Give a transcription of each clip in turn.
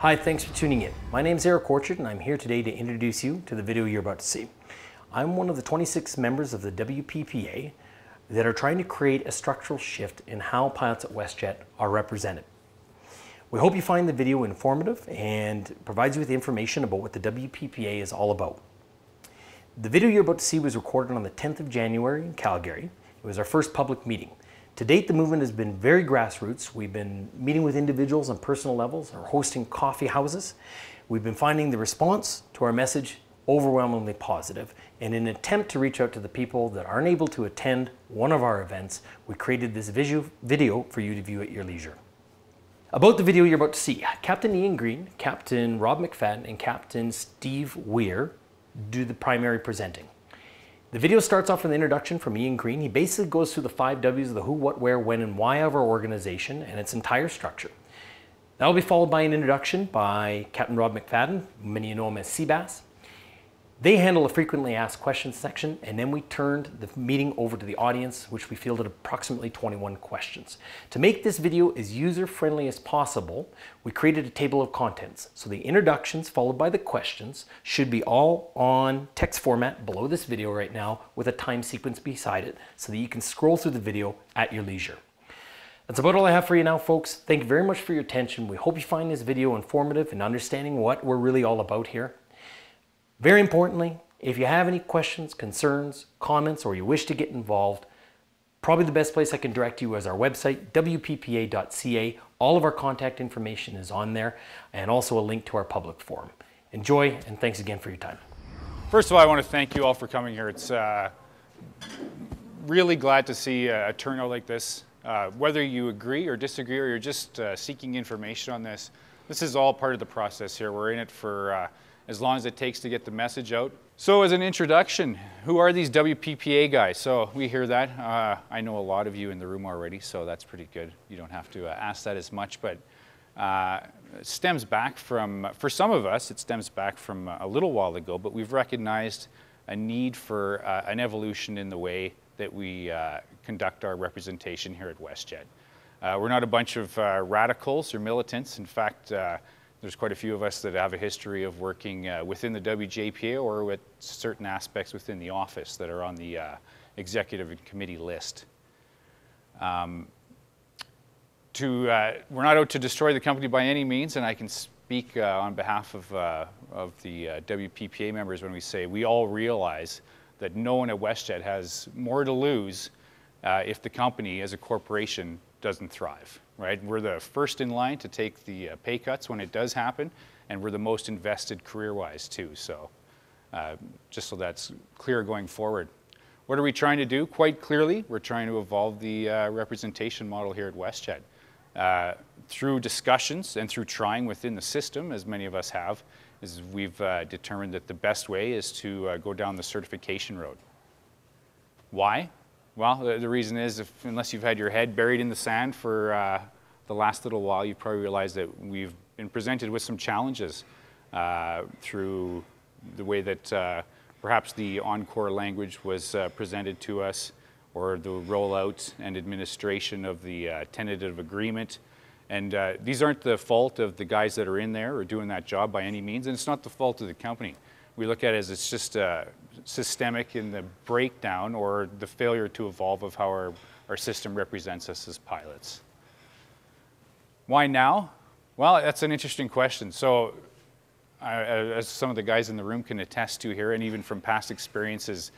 Hi, thanks for tuning in. My name is Eric Orchard and I'm here today to introduce you to the video you're about to see. I'm one of the 26 members of the WPPA that are trying to create a structural shift in how pilots at WestJet are represented. We hope you find the video informative and provides you with information about what the WPPA is all about. The video you're about to see was recorded on the 10th of January in Calgary. It was our first public meeting. To date, the movement has been very grassroots. We've been meeting with individuals on personal levels or hosting coffee houses. We've been finding the response to our message overwhelmingly positive. And in an attempt to reach out to the people that aren't able to attend one of our events, we created this video for you to view at your leisure. About the video you're about to see, Capt. Ian Green, Captain Rob McFadyen, and Captain Steve Weir do the primary presenting. The video starts off with an introduction from Ian Green. He basically goes through the 5 W's of the who, what, where, when, and why of our organization and its entire structure. That will be followed by an introduction by Captain Rob McFadyen, many know him as Seabass. They handle a frequently asked questions section, and then we turned the meeting over to the audience, which we fielded approximately 21 questions. To make this video as user-friendly as possible, we created a table of contents. So the introductions followed by the questions should be all on text format below this video right now with a time sequence beside it so that you can scroll through the video at your leisure. That's about all I have for you now, folks. Thank you very much for your attention. We hope you find this video informative in understanding what we're really all about here. Very importantly, if you have any questions, concerns, comments, or you wish to get involved, probably the best place I can direct you is our website, WPPA.ca. All of our contact information is on there and also a link to our public forum. Enjoy, and thanks again for your time. First of all, I want to thank you all for coming here. It's really glad to see a turnout like this. Whether you agree or disagree or you're just seeking information on this, this is all part of the process here. We're in it for as long as it takes to get the message out. So as an introduction, who are these WPPA guys? So we hear that. I know a lot of you in the room already, so that's pretty good. You don't have to ask that as much, but it stems back from, for some of us, it stems back from a little while ago, but we've recognized a need for an evolution in the way that we conduct our representation here at WestJet. We're not a bunch of radicals or militants. In fact, there's quite a few of us that have a history of working within the WJPA or with certain aspects within the office that are on the executive and committee list. We're not out to destroy the company by any means, and I can speak on behalf of the WPPA members when we say we all realize that no one at WestJet has more to lose if the company as a corporation doesn't thrive, right? We're the first in line to take the pay cuts when it does happen, and we're the most invested career-wise too, so just so that's clear going forward. What are we trying to do? Quite clearly, we're trying to evolve the representation model here at WestJet. Through discussions and through trying within the system, as many of us have, is we've determined that the best way is to go down the certification road. Why? Well, the reason is, unless you've had your head buried in the sand for the last little while, you've probably realized that we've been presented with some challenges through the way that perhaps the Encore language was presented to us, or the rollout and administration of the tentative agreement. And these aren't the fault of the guys that are in there or doing that job by any means, and it's not the fault of the company. We look at it as it's just systemic in the breakdown or the failure to evolve of how our system represents us as pilots. Why now? Well, that's an interesting question. So as some of the guys in the room can attest to here, and even from past experiences,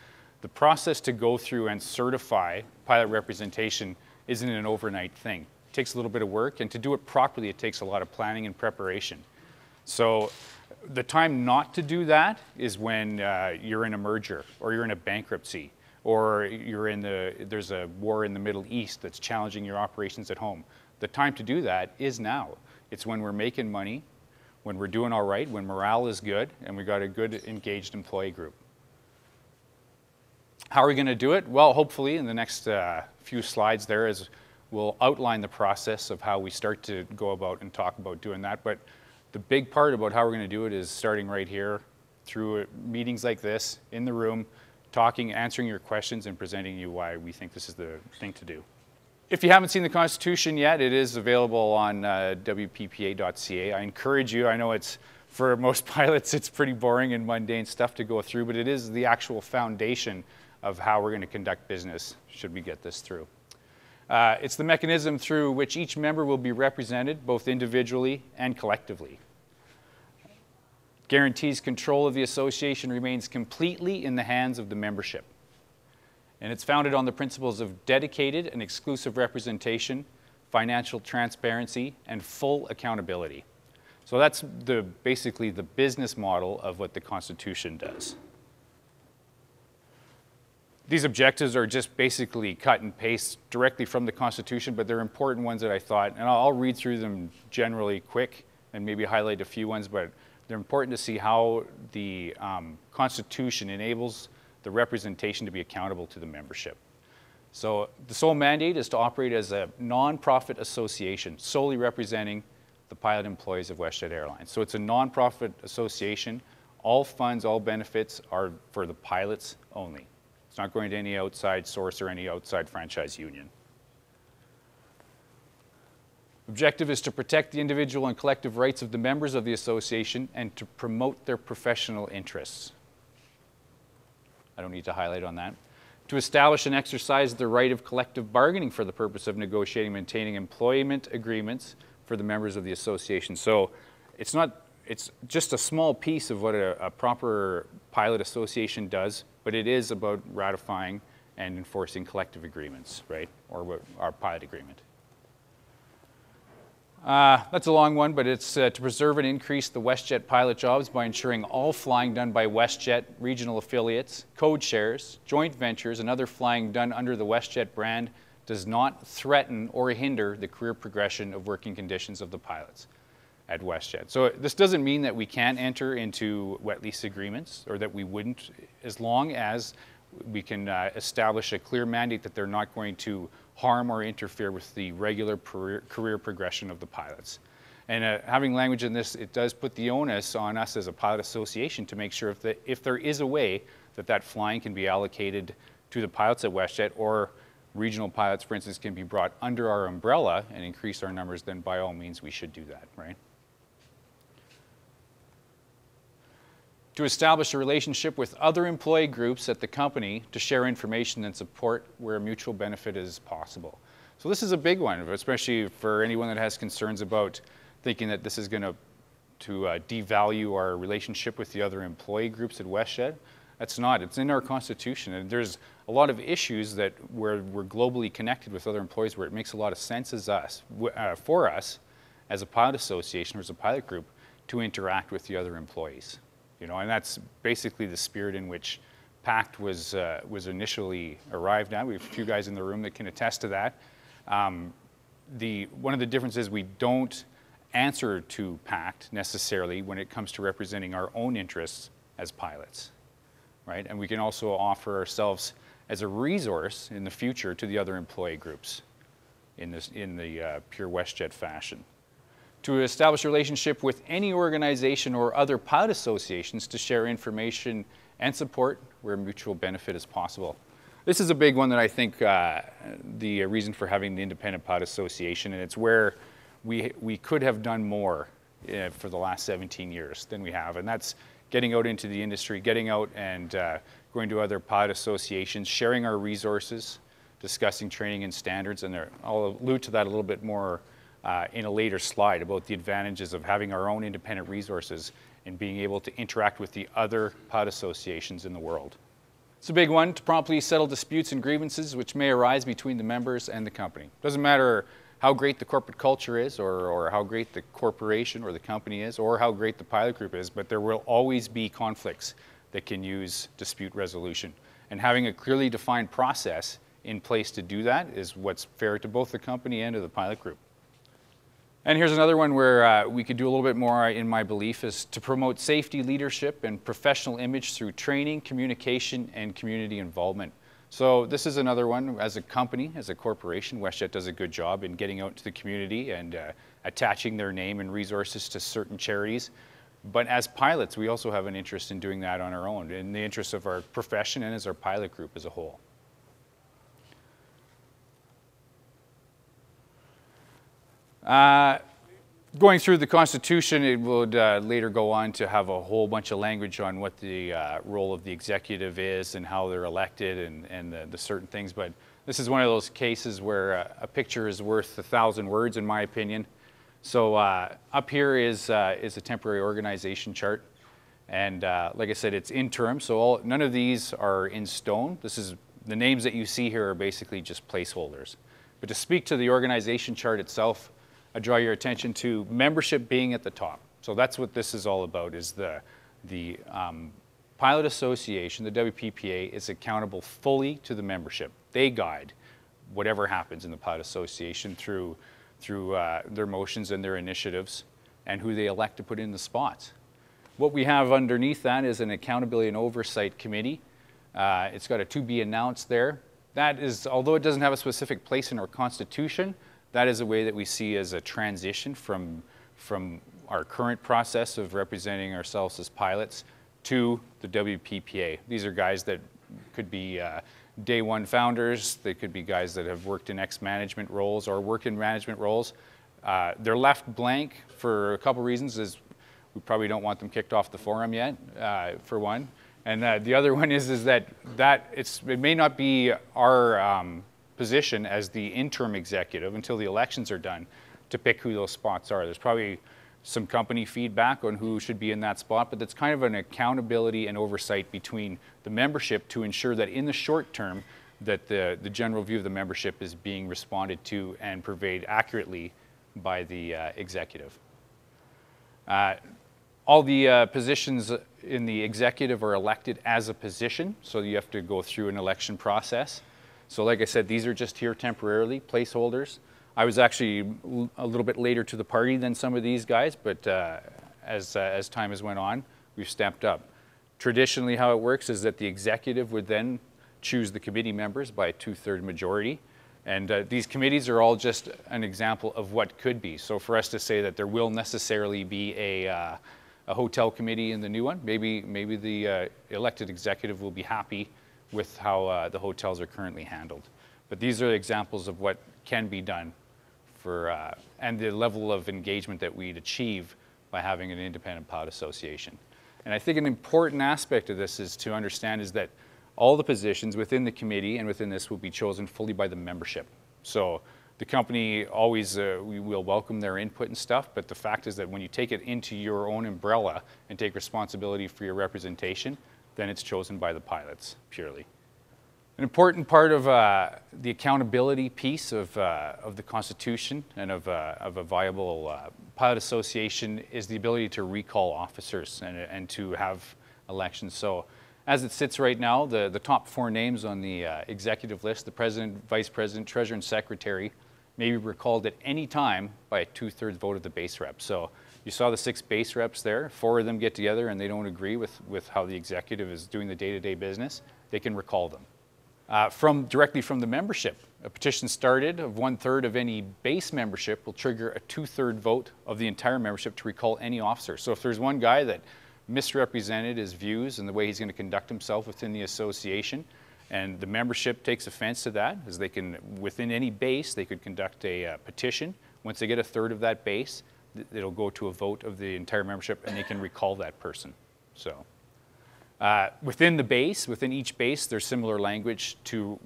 the process to go through and certify pilot representation isn't an overnight thing. It takes a little bit of work, and to do it properly, it takes a lot of planning and preparation. So the time not to do that is when you're in a merger, or you're in a bankruptcy, or you're in there's a war in the Middle East that's challenging your operations at home. The time to do that is now. It's when we're making money, when we're doing all right, when morale is good, and we got a good engaged employee group. How are we going to do it? Well, hopefully in the next few slides there is we'll outline the process of how we start to go about and talk about doing that. But the big part about how we're going to do it is starting right here through meetings like this, in the room, talking, answering your questions, and presenting you why we think this is the thing to do. If you haven't seen the Constitution yet, it is available on WPPA.ca. I encourage you, I know it's, for most pilots, it's pretty boring and mundane stuff to go through, but it is the actual foundation of how we're going to conduct business, should we get this through. It's the mechanism through which each member will be represented, both individually and collectively. Guarantees control of the association remains completely in the hands of the membership. And it's founded on the principles of dedicated and exclusive representation, financial transparency, and full accountability. So that's basically the business model of what the Constitution does. These objectives are just basically cut and paste directly from the Constitution, but they're important ones that I thought, and I'll read through them generally quick and maybe highlight a few ones, but they're important to see how the Constitution enables the representation to be accountable to the membership. So the sole mandate is to operate as a non-profit association solely representing the pilot employees of WestJet Airlines. So it's a non-profit association. All funds, all benefits are for the pilots only. It's not going to any outside source or any outside franchise union. Objective is to protect the individual and collective rights of the members of the association and to promote their professional interests. I don't need to highlight on that. To establish and exercise the right of collective bargaining for the purpose of negotiating, maintaining employment agreements for the members of the association. So it's not, it's just a small piece of what a proper pilot association does, but it is about ratifying and enforcing collective agreements, right? Or our pilot agreement. That's a long one, but it's to preserve and increase the WestJet pilot jobs by ensuring all flying done by WestJet regional affiliates, code shares, joint ventures, and other flying done under the WestJet brand does not threaten or hinder the career progression of working conditions of the pilots at WestJet. So this doesn't mean that we can't enter into wet lease agreements, or that we wouldn't, as long as we can establish a clear mandate that they're not going to harm or interfere with the regular career progression of the pilots. And having language in this, it does put the onus on us as a pilot association to make sure if there is a way that that flying can be allocated to the pilots at WestJet, or regional pilots, for instance, can be brought under our umbrella and increase our numbers, then by all means we should do that, right? To establish a relationship with other employee groups at the company to share information and support where mutual benefit is possible. So this is a big one, especially for anyone that has concerns about thinking that this is going to devalue our relationship with the other employee groups at WestJet. That's not. It's in our Constitution, and there's a lot of issues that we're globally connected with other employees where it makes a lot of sense as us, for us as a pilot association or as a pilot group to interact with the other employees. You know, and that's basically the spirit in which PACT was initially arrived at. We have a few guys in the room that can attest to that. One of the differences, we don't answer to PACT necessarily when it comes to representing our own interests as pilots, right? And we can also offer ourselves as a resource in the future to the other employee groups in the pure WestJet fashion. To establish a relationship with any organization or other pilot associations to share information and support where mutual benefit is possible. This is a big one that I think the reason for having the Independent Pilot Association, and it's where we could have done more for the last 17 years than we have, and that's getting out into the industry, getting out and going to other pilot associations, sharing our resources, discussing training and standards, and I'll allude to that a little bit more in a later slide about the advantages of having our own independent resources and being able to interact with the other pilot associations in the world. It's a big one, to promptly settle disputes and grievances which may arise between the members and the company. Doesn't matter how great the corporate culture is, or how great the corporation or the company is, or how great the pilot group is, but there will always be conflicts that can use dispute resolution. And having a clearly defined process in place to do that is what's fair to both the company and to the pilot group. And here's another one where we could do a little bit more, in my belief, is to promote safety, leadership, and professional image through training, communication, and community involvement. So this is another one. As a company, as a corporation, WestJet does a good job in getting out to the community and attaching their name and resources to certain charities. But as pilots, we also have an interest in doing that on our own, in the interest of our profession and as our pilot group as a whole. Going through the Constitution, it would later go on to have a whole bunch of language on what the role of the executive is and how they're elected and the certain things. But this is one of those cases where a picture is worth 1,000 words, in my opinion. So up here is a temporary organization chart. And like I said, it's interim, so none of these are in stone. This is, the names that you see here are basically just placeholders. But to speak to the organization chart itself, I draw your attention to membership being at the top. So that's what this is all about, is the Pilot Association, the WPPA, is accountable fully to the membership. They guide whatever happens in the Pilot Association through their motions and their initiatives and who they elect to put in the spots. What we have underneath that is an Accountability and Oversight Committee. It's got a to be announced there. That is, although it doesn't have a specific place in our Constitution, that is a way that we see as a transition from our current process of representing ourselves as pilots to the WPPA. These are guys that could be day one founders. They could be guys that have worked in ex-management roles or work in management roles. They're left blank for a couple reasons. Is we probably don't want them kicked off the forum yet, for one. And the other one is that it may not be our position as the interim executive until the elections are done to pick who those spots are. There's probably some company feedback on who should be in that spot, but that's kind of an accountability and oversight between the membership to ensure that in the short term that the general view of the membership is being responded to and purveyed accurately by the executive. All the positions in the executive are elected as a position, so you have to go through an election process. So like I said, these are just here temporarily, placeholders. I was actually a little bit later to the party than some of these guys, but as time has went on, we've stepped up. Traditionally, how it works is that the executive would then choose the committee members by a 2/3 majority. And these committees are all just an example of what could be. So for us to say that there will necessarily be a hotel committee in the new one, maybe the elected executive will be happy with how the hotels are currently handled. But these are examples of what can be done for, and the level of engagement that we'd achieve by having an independent pilot association. And I think an important aspect of this is to understand is that all the positions within the committee and within this will be chosen fully by the membership. So the company always, we will welcome their input and stuff, but the fact is that when you take it into your own umbrella and take responsibility for your representation, then it's chosen by the pilots purely. An important part of the accountability piece of the Constitution and of a viable pilot association is the ability to recall officers and to have elections. So as it sits right now, the top four names on the executive list, the president, vice president, treasurer, and secretary, may be recalled at any time by a 2/3 vote of the base rep. So you saw the 6 base reps there. 4 of them get together and they don't agree with how the executive is doing the day-to-day business. They can recall them. Directly from the membership, a petition started of 1/3 of any base membership will trigger a 2/3 vote of the entire membership to recall any officer. So if there's one guy that misrepresented his views and the way he's going to conduct himself within the association, and the membership takes offense to that, as they can, within any base, they could conduct a petition. Once they get 1/3 of that base, it'll go to a vote of the entire membership and they can recall that person. So within each base, there's similar language to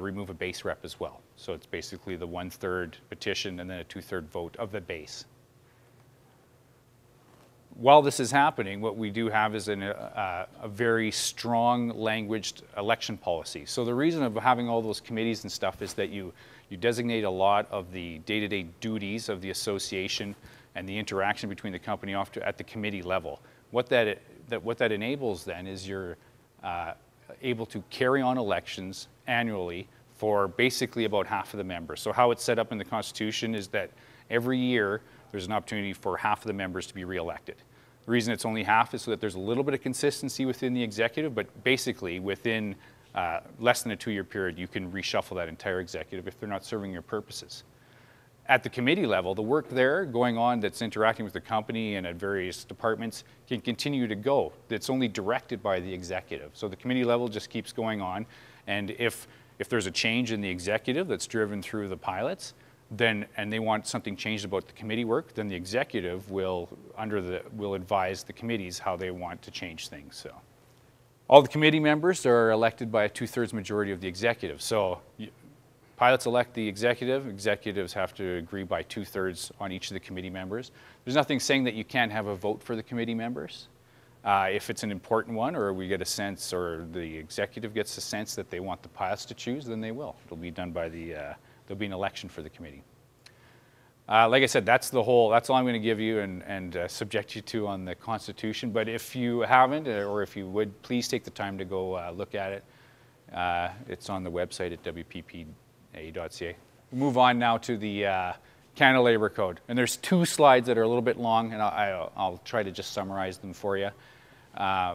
remove a base rep as well. So it's basically the 1/3 petition and then a 2/3 vote of the base. While this is happening, what we do have is a very strong languaged election policy. So the reason of having all those committees and stuff is that you designate a lot of the day-to-day duties of the association and the interaction between the company at the committee level. What that enables then is you're able to carry on elections annually for basically about half of the members. So how it's set up in the Constitution is that every year there's an opportunity for half of the members to be re-elected. The reason it's only half is so that there's a little bit of consistency within the executive, but basically within less than a 2-year period, you can reshuffle that entire executive if they're not serving your purposes. At the committee level, the work there going on that's interacting with the company and at various departments can continue to go. It's only directed by the executive. So the committee level just keeps going on. And if there's a change in the executive that's driven through the pilots, then, and they want something changed about the committee work, then the executive will advise the committees how they want to change things. So all the committee members are elected by a 2/3 majority of the executive. So pilots elect the executive, executives have to agree by 2/3 on each of the committee members. There's nothing saying that you can't have a vote for the committee members. If it's an important one, or we get a sense, or the executive gets a sense that they want the pilots to choose, then they will. It'll be done by the, there'll be an election for the committee. Like I said, that's the whole, that's all I'm going to give you and subject you to on the Constitution. But if you haven't, or if you would, please take the time to go look at it. It's on the website at WPPA.ca. We move on now to the Canada Labour Code. And there's two slides that are a little bit long, and I'll try to just summarize them for you.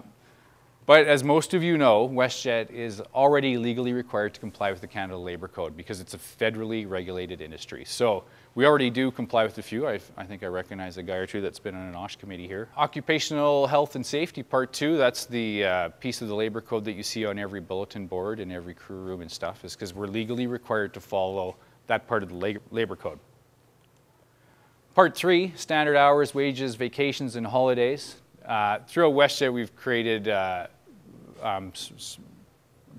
But as most of you know, WestJet is already legally required to comply with the Canada Labour Code because it's a federally regulated industry. So we already do comply with a few. I think I recognize a guy or two that's been on an OSH committee here. Occupational health and safety part 2, that's the piece of the Labour Code that you see on every bulletin board and every crew room and stuff, is because we're legally required to follow that part of the Labour Code. Part 3, standard hours, wages, vacations, and holidays. Throughout WestJet, we've created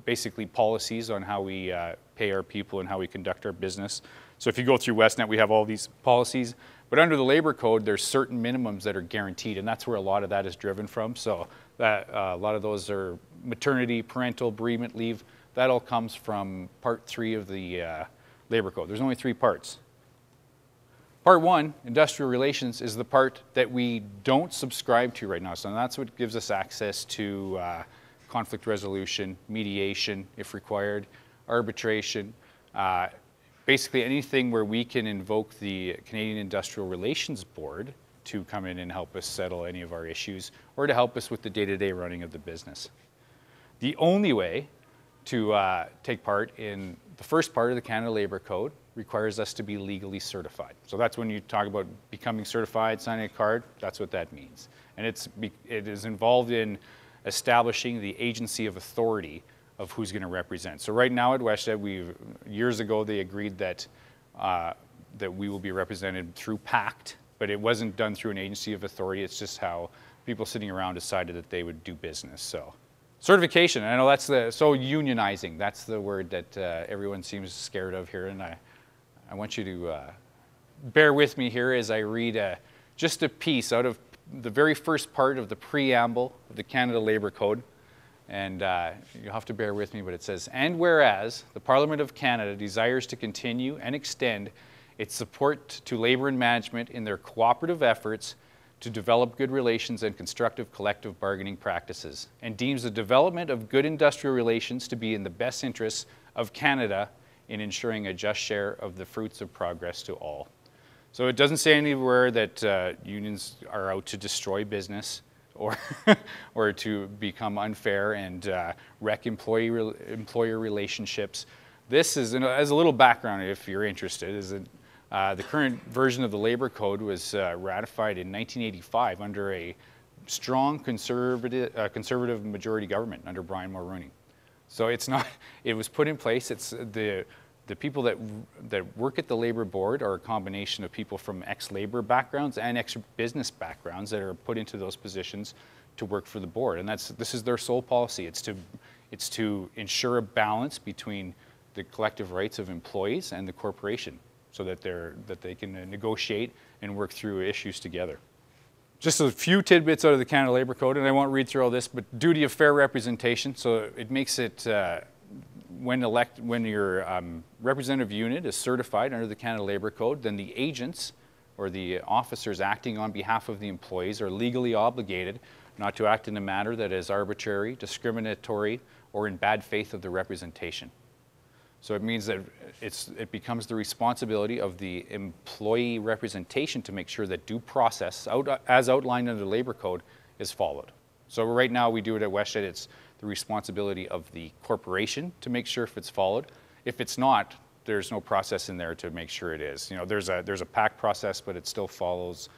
basically policies on how we pay our people and how we conduct our business. So if you go through WestNet, we have all these policies. But under the Labour Code, there's certain minimums that are guaranteed, and that's where a lot of that is driven from. So that, a lot of those are maternity, parental, bereavement leave. That all comes from Part 3 of the Labour Code. There's only 3 parts. Part 1, industrial relations, is the part that we don't subscribe to right now. So that's what gives us access to conflict resolution, mediation if required, arbitration, basically anything where we can invoke the Canadian Industrial Relations Board to come in and help us settle any of our issues or to help us with the day-to-day running of the business. The only way to take part in the first part of the Canada Labour Code requires us to be legally certified. So that's when you talk about becoming certified, signing a card, that's what that means. And it is involved in establishing the agency of authority of who's going to represent. So right now at WestJet, years ago they agreed that, that we will be represented through PACT, but it wasn't done through an agency of authority. It's just how people sitting around decided that they would do business. So certification, I know that's the, so unionizing, that's the word that everyone seems scared of here, and I want you to bear with me here as I read just a piece out of the very first part of the preamble of the Canada Labour Code. And you'll have to bear with me, but it says, "And whereas the Parliament of Canada desires to continue and extend its support to labour and management in their cooperative efforts to develop good relations and constructive collective bargaining practices, and deems the development of good industrial relations to be in the best interests of Canada in ensuring a just share of the fruits of progress to all." So it doesn't say anywhere that unions are out to destroy business or, or to become unfair and wreck employer relationships. This is, as a little background if you're interested, is that, the current version of the Labour Code was ratified in 1985 under a strong conservative majority government under Brian Mulroney. So it's not, it was put in place, it's the people that work at the Labour Board are a combination of people from ex-Labour backgrounds and ex-business backgrounds that are put into those positions to work for the Board. And this is their sole policy. It's to ensure a balance between the collective rights of employees and the corporation so that they can negotiate and work through issues together. Just a few tidbits out of the Canada Labour Code, and I won't read through all this, but duty of fair representation. So it makes it, when your representative unit is certified under the Canada Labour Code, then the agents or the officers acting on behalf of the employees are legally obligated not to act in a manner that is arbitrary, discriminatory, or in bad faith of the representation. So it means that it becomes the responsibility of the employee representation to make sure that due process, as outlined under the Labour Code, is followed. So right now we do it at WestJet, it's the responsibility of the corporation to make sure if it's followed. If it's not, there's no process in there to make sure it is. You know, there's a PACT process, but it still falls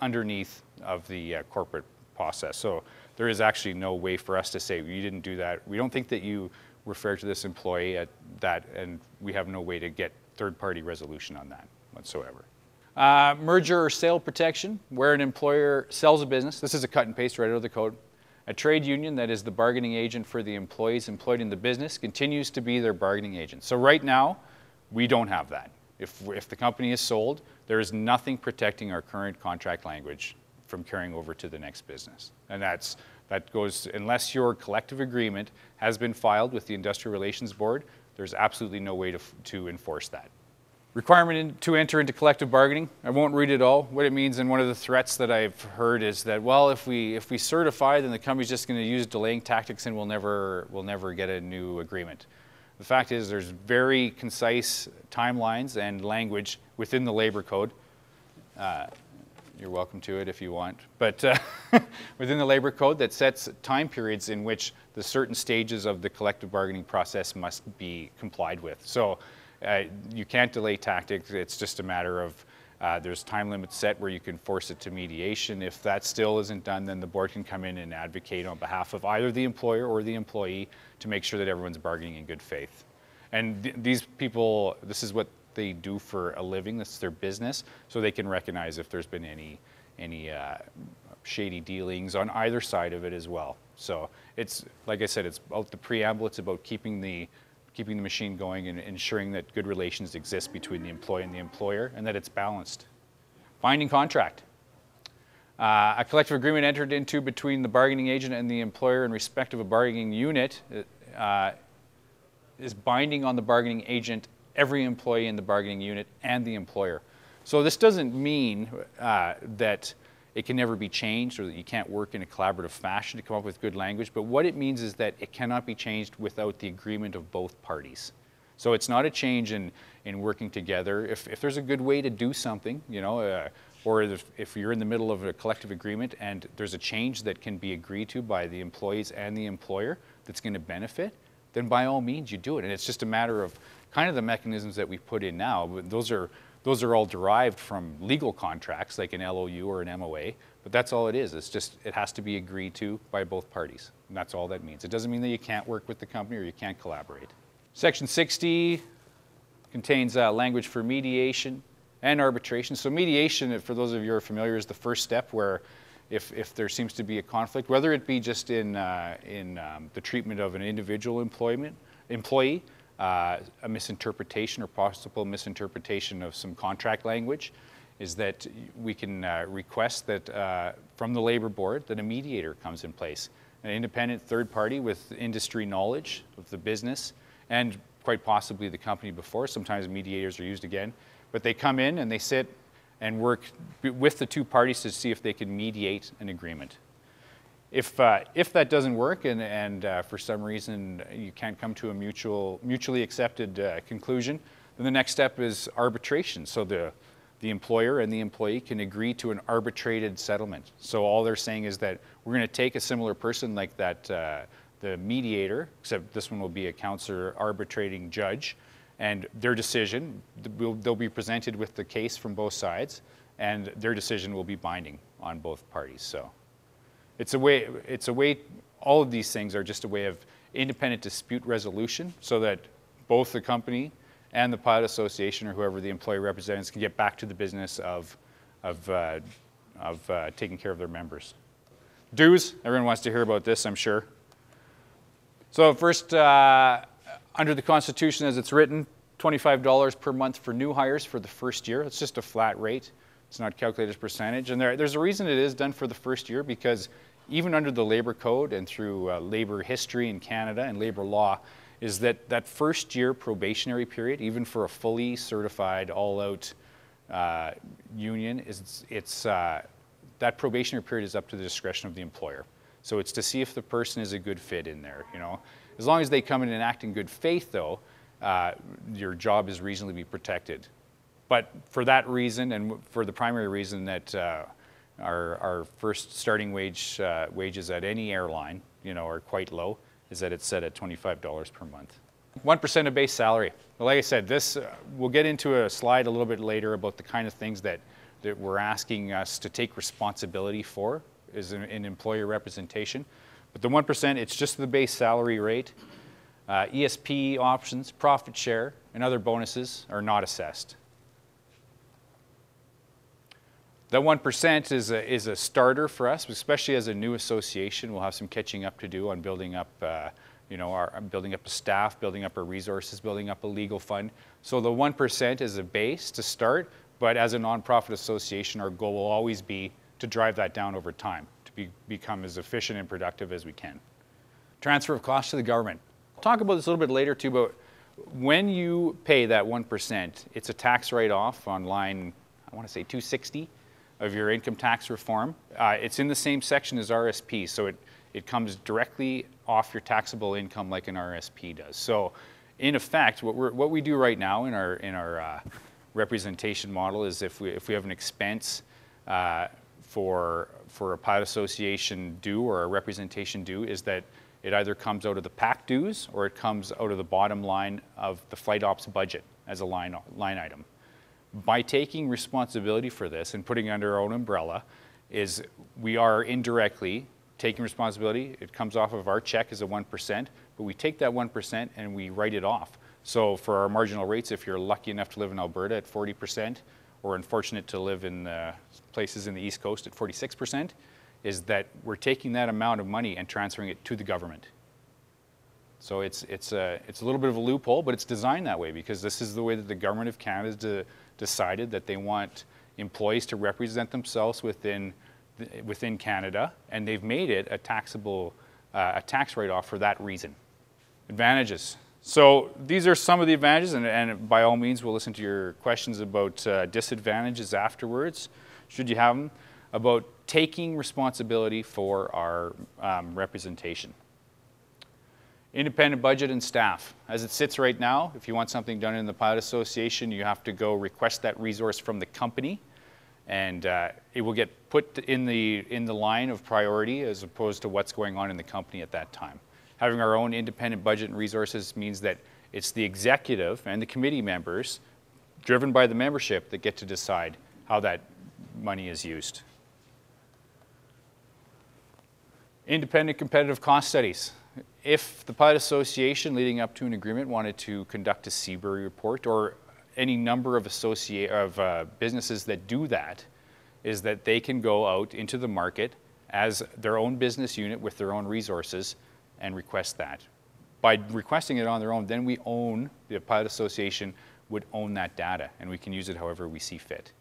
underneath of the corporate process. So there is actually no way for us to say, you didn't do that. We don't think that you refer to this employee at that, and we have no way to get third-party resolution on that whatsoever. Merger or sale protection, where an employer sells a business, this is a cut and paste right out of the code, a trade union that is the bargaining agent for the employees employed in the business continues to be their bargaining agent. So right now, we don't have that. If the company is sold, there is nothing protecting our current contract language from carrying over to the next business. And that goes, unless your collective agreement has been filed with the Industrial Relations Board, there's absolutely no way to enforce that. Requirement to enter into collective bargaining. I won't read it all. What it means, and one of the threats that I've heard is that, well, if we certify, then the company's just going to use delaying tactics and we'll never get a new agreement. The fact is there's very concise timelines and language within the Labour Code. You're welcome to it if you want. But within the Labour Code that sets time periods in which the certain stages of the collective bargaining process must be complied with. So you can't delay tactics. It's just a matter of there's time limits set where you can force it to mediation. If that still isn't done, then the board can come in and advocate on behalf of either the employer or the employee to make sure that everyone's bargaining in good faith. And these people, this is what they do for a living, that's their business, so they can recognize if there's been any shady dealings on either side of it as well. So it's, like I said, it's about the preamble, it's about keeping the machine going and ensuring that good relations exist between the employee and the employer and that it's balanced. Binding contract. A collective agreement entered into between the bargaining agent and the employer in respect of a bargaining unit is binding on the bargaining agent, every employee in the bargaining unit, and the employer. So this doesn't mean that it can never be changed or that you can't work in a collaborative fashion to come up with good language, but what it means is that it cannot be changed without the agreement of both parties. So it's not a change in working together. If there's a good way to do something, you know, or if you're in the middle of a collective agreement and there's a change that can be agreed to by the employees and the employer that's going to benefit, then by all means you do it. And it's just a matter of kind of the mechanisms that we put in now. Those are all derived from legal contracts like an LOU or an MOA, but that's all it is. It's just, it has to be agreed to by both parties, and that's all that means. It doesn't mean that you can't work with the company or you can't collaborate. Section 60 contains language for mediation and arbitration. So mediation, for those of you who are familiar, is the first step where if there seems to be a conflict, whether it be just in the treatment of an individual employee, a misinterpretation or possible misinterpretation of some contract language, is that we can request that from the Labour Board that a mediator comes in place, an independent third party with industry knowledge of the business and quite possibly the company before. Sometimes mediators are used again, but they come in and they sit and work with the two parties to see if they can mediate an agreement. If that doesn't work and for some reason you can't come to a mutually accepted conclusion, then the next step is arbitration. So the employer and the employee can agree to an arbitrated settlement. So all they're saying is that we're going to take a similar person like that, the mediator, except this one will be a counselor arbitrating judge, and their decision, they'll be presented with the case from both sides, and their decision will be binding on both parties. So it's a way, all of these things are just a way of independent dispute resolution so that both the company and the pilot association or whoever the employee represents can get back to the business of taking care of their members. Dues, everyone wants to hear about this, I'm sure. So first, under the Constitution as it's written, $25 per month for new hires for the first year. It's just a flat rate. It's not calculated as percentage, and there's a reason it is done for the first year, because even under the Labour Code and through labour history in Canada and labour law, is that first year probationary period, even for a fully certified, all-out union, that probationary period is up to the discretion of the employer. So it's to see if the person is a good fit in there. You know, as long as they come in and act in good faith, though, your job is reasonably protected. But for that reason, and for the primary reason that our first starting wage wages at any airline, you know, are quite low, is that it's set at $25 per month. 1% of base salary. Well, like I said, this we'll get into a slide a little bit later about the kind of things that we're asking us to take responsibility for is in employer representation. But the 1%, it's just the base salary rate. ESP options, profit share, and other bonuses are not assessed. That 1% is a starter for us, especially as a new association. We'll have some catching up to do on building up, building up a staff, building up our resources, building up a legal fund. So the 1% is a base to start, but as a nonprofit association, our goal will always be to drive that down over time to become as efficient and productive as we can. Transfer of costs to the government. I'll talk about this a little bit later too, but when you pay that 1%, it's a tax write-off on line, I want to say 260. Of your income tax reform. It's in the same section as RSP, so it comes directly off your taxable income like an RSP does. So in effect, what we do right now in our representation model is if we have an expense for a pilot association due or a representation due, is that it either comes out of the PACT dues or it comes out of the bottom line of the flight ops budget as a line item. By taking responsibility for this and putting it under our own umbrella, is we are indirectly taking responsibility. It comes off of our check as a 1%, but we take that 1% and we write it off. So for our marginal rates, if you're lucky enough to live in Alberta at 40%, or unfortunate to live in places in the East Coast at 46%, is that we're taking that amount of money and transferring it to the government. So it's a little bit of a loophole, but it's designed that way because this is the way that the government of Canada decided that they want employees to represent themselves within Canada, and they've made it a taxable tax write-off for that reason. Advantages. So these are some of the advantages, and by all means, we'll listen to your questions about disadvantages afterwards, should you have them, about taking responsibility for our representation. Independent budget and staff. As it sits right now, if you want something done in the Pilot Association, you have to go request that resource from the company, and it will get put in the line of priority as opposed to what's going on in the company at that time. Having our own independent budget and resources means that it's the executive and the committee members, driven by the membership, that get to decide how that money is used. Independent competitive cost studies. If the Pilot Association leading up to an agreement wanted to conduct a Seabury report, or any number of businesses that do that, is that they can go out into the market as their own business unit with their own resources and request that. By requesting it on their own, then we own, the Pilot Association would own that data, and we can use it however we see fit.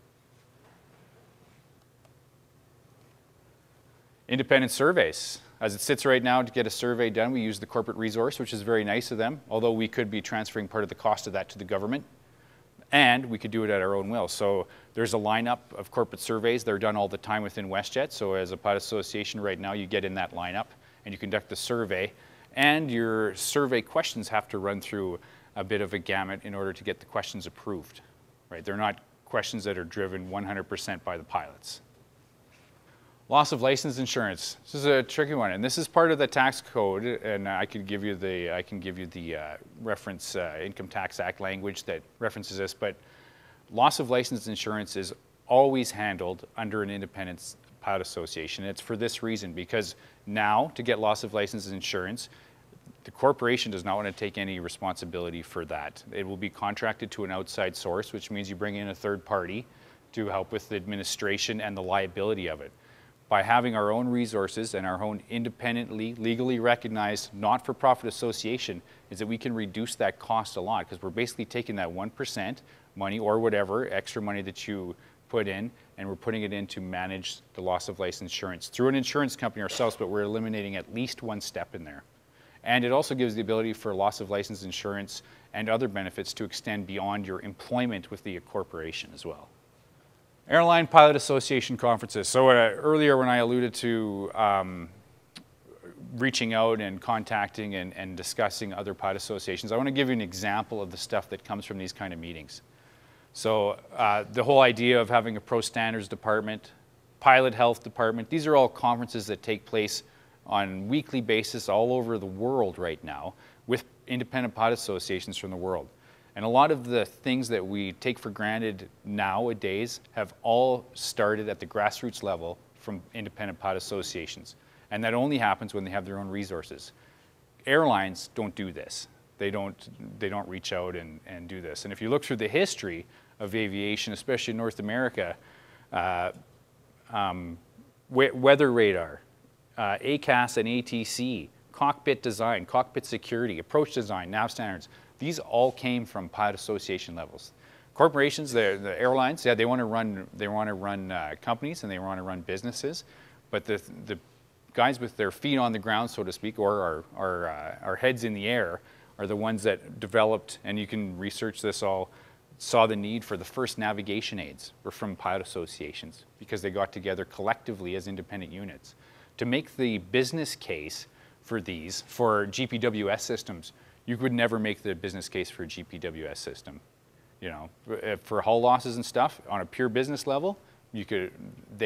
Independent surveys. As it sits right now, to get a survey done, we use the corporate resource, which is very nice of them, although we could be transferring part of the cost of that to the government, and we could do it at our own will. So there's a lineup of corporate surveys. They're done all the time within WestJet, so as a pilot association right now, you get in that lineup and you conduct the survey, and your survey questions have to run through a bit of a gamut in order to get the questions approved. Right? They're not questions that are driven 100% by the pilots. Loss of license insurance. This is a tricky one, and this is part of the tax code. And I could give you the reference Income Tax Act language that references this. But loss of license insurance is always handled under an independent pilot association. And it's for this reason, because now to get loss of license insurance, the corporation does not want to take any responsibility for that. It will be contracted to an outside source, which means you bring in a third party to help with the administration and the liability of it. By having our own resources and our own independently, legally recognized, not-for-profit association, is that we can reduce that cost a lot, because we're basically taking that 1% money or whatever extra money that you put in, and we're putting it in to manage the loss of license insurance through an insurance company ourselves, but we're eliminating at least one step in there. And it also gives the ability for loss of license insurance and other benefits to extend beyond your employment with the corporation as well. Airline Pilot Association conferences. So earlier when I alluded to reaching out and contacting and discussing other pilot associations, I want to give you an example of the stuff that comes from these kind of meetings. So the whole idea of having a pro standards department, pilot health department, these are all conferences that take place on a weekly basis all over the world right now with independent pilot associations from the world. And a lot of the things that we take for granted nowadays have all started at the grassroots level from independent pilot associations. And that only happens when they have their own resources. Airlines don't do this. they don't reach out and do this. And if you look through the history of aviation, especially in North America, weather radar, ACAS and ATC, cockpit design, cockpit security, approach design, nav standards, these all came from pilot association levels. Corporations, the airlines, yeah, they want to run companies and they want to run businesses, but the guys with their feet on the ground, so to speak, or our heads in the air, are the ones that developed, and you can research this all, saw the need for the first navigation aids were from pilot associations, because they got together collectively as independent units to make the business case for these. For GPWS systems, you could never make the business case for a GPWS system. You know, for hull losses and stuff on a pure business level, you could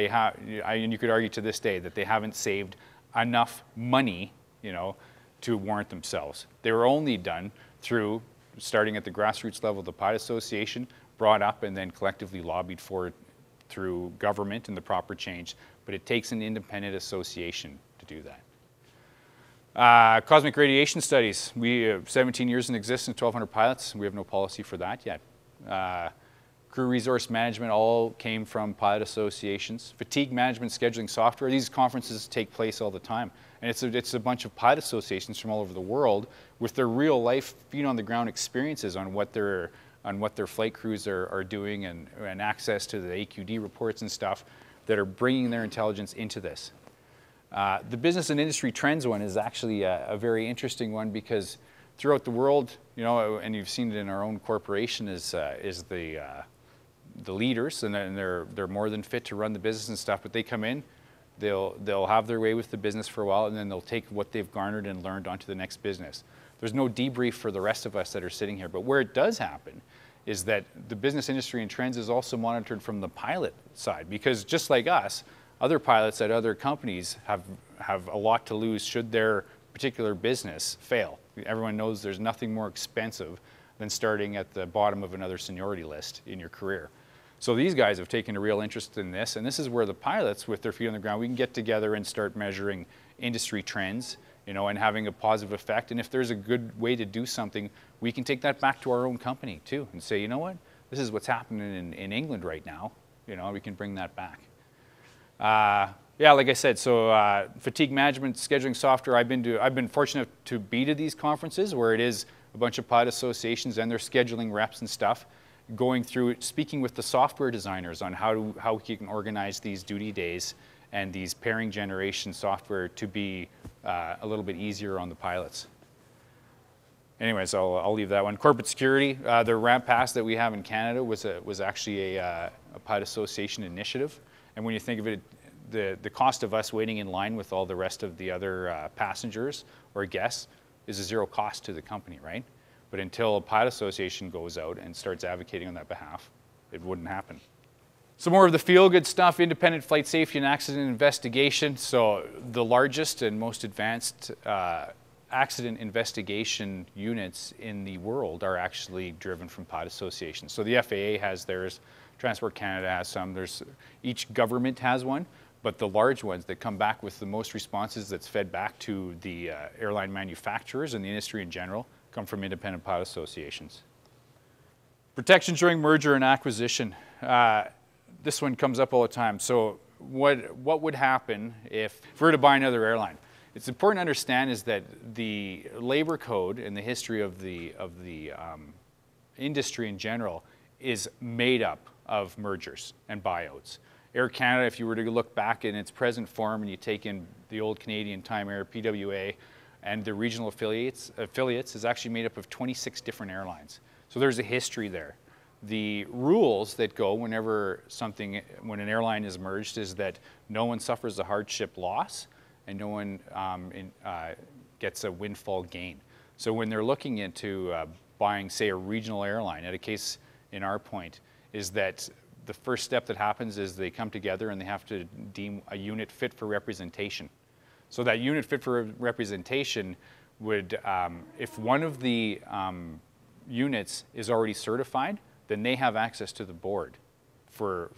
argue to this day that they haven't saved enough money, you know, to warrant themselves. They were only done through starting at the grassroots level, the pilot association, brought up and then collectively lobbied for it through government and the proper change. But it takes an independent association to do that. Cosmic radiation studies. We have 17 years in existence, 1,200 pilots. We have no policy for that yet. Crew resource management all came from pilot associations. Fatigue management scheduling software, these conferences take place all the time. And it's a bunch of pilot associations from all over the world with their real life feet on the ground experiences on what their flight crews are doing and access to the AQD reports and stuff that are bringing their intelligence into this. The business and industry trends one is actually a very interesting one, because throughout the world, you know, and you've seen it in our own corporation, is the leaders, and they're more than fit to run the business and stuff, but they come in, they'll have their way with the business for a while, and then they'll take what they've garnered and learned onto the next business. There's no debrief for the rest of us that are sitting here, but where it does happen is that the business industry and trends is also monitored from the pilot side, because just like us, other pilots at other companies have a lot to lose should their particular business fail. Everyone knows there's nothing more expensive than starting at the bottom of another seniority list in your career. So these guys have taken a real interest in this, and this is where the pilots, with their feet on the ground, we can get together and start measuring industry trends, you know, and having a positive effect. And if there's a good way to do something, we can take that back to our own company too and say, you know what, this is what's happening in England right now, you know, we can bring that back. Yeah, like I said, so fatigue management, scheduling software, I've been fortunate to be to these conferences where it is a bunch of pilot associations and their scheduling reps and stuff going through, speaking with the software designers on how we can organize these duty days and these pairing generation software to be a little bit easier on the pilots. Anyways, I'll leave that one. Corporate security, the ramp pass that we have in Canada was actually a pilot association initiative. And when you think of it, the cost of us waiting in line with all the rest of the other passengers or guests is a zero cost to the company, right? But until a pilot association goes out and starts advocating on that behalf, it wouldn't happen. So more of the feel-good stuff, independent flight safety and accident investigation. So the largest and most advanced accident investigation units in the world are actually driven from pilot associations. So the FAA has theirs, Transport Canada has some, each government has one. But the large ones that come back with the most responses that's fed back to the airline manufacturers and the industry in general come from independent pilot associations. Protections during merger and acquisition. This one comes up all the time. So what would happen if we were to buy another airline? It's important to understand is that the Labour Code and the history of the industry in general is made up of mergers and buyouts. Air Canada, if you were to look back in its present form and you take in the old Canadian Time Air, PWA, and the regional affiliates is actually made up of 26 different airlines. So there's a history there. The rules that go when an airline is merged is that no one suffers a hardship loss and no one gets a windfall gain. So when they're looking into buying, say, a regional airline, at a case in our point, is that the first step that happens is they come together and they have to deem a unit fit for representation. So that unit fit for representation would, if one of the units is already certified, then they have access to the board for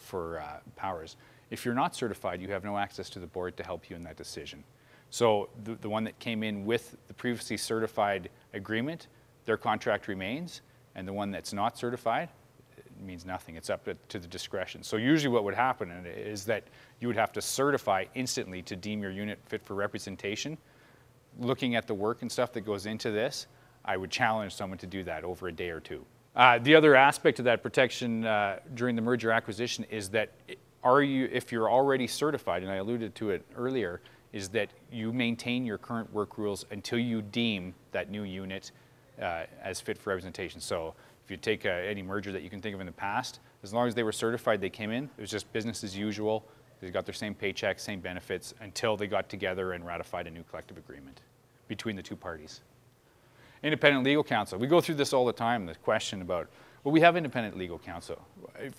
powers. If you're not certified, you have no access to the board to help you in that decision. So the one that came in with the previously certified agreement their contract remains, and the one that's not certified, it means nothing. It's up to the discretion. So usually what would happen is that you would have to certify instantly to deem your unit fit for representation. Looking at the work and stuff that goes into this, I would challenge someone to do that over a day or two. The other aspect of that protection during the merger acquisition is that if you're already certified, and I alluded to it earlier, is that you maintain your current work rules until you deem that new unit as fit for representation. So if you take any merger that you can think of in the past, as long as they were certified, they came in, it was just business as usual. They got their same paycheck, same benefits, until they got together and ratified a new collective agreement between the two parties. Independent legal counsel. We go through this all the time, the question about, well, we have independent legal counsel.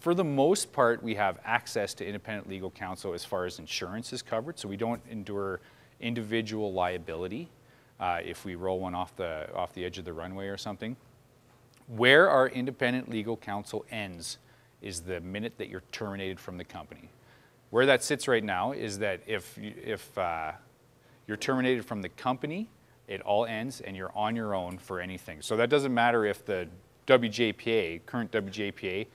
For the most part, we have access to independent legal counsel as far as insurance is covered, so we don't endure individual liability if we roll one off the edge of the runway or something. Where our independent legal counsel ends is the minute that you're terminated from the company. Where that sits right now is that if you're terminated from the company, it all ends and you're on your own for anything. So that doesn't matter if the WJPA, current WJPA,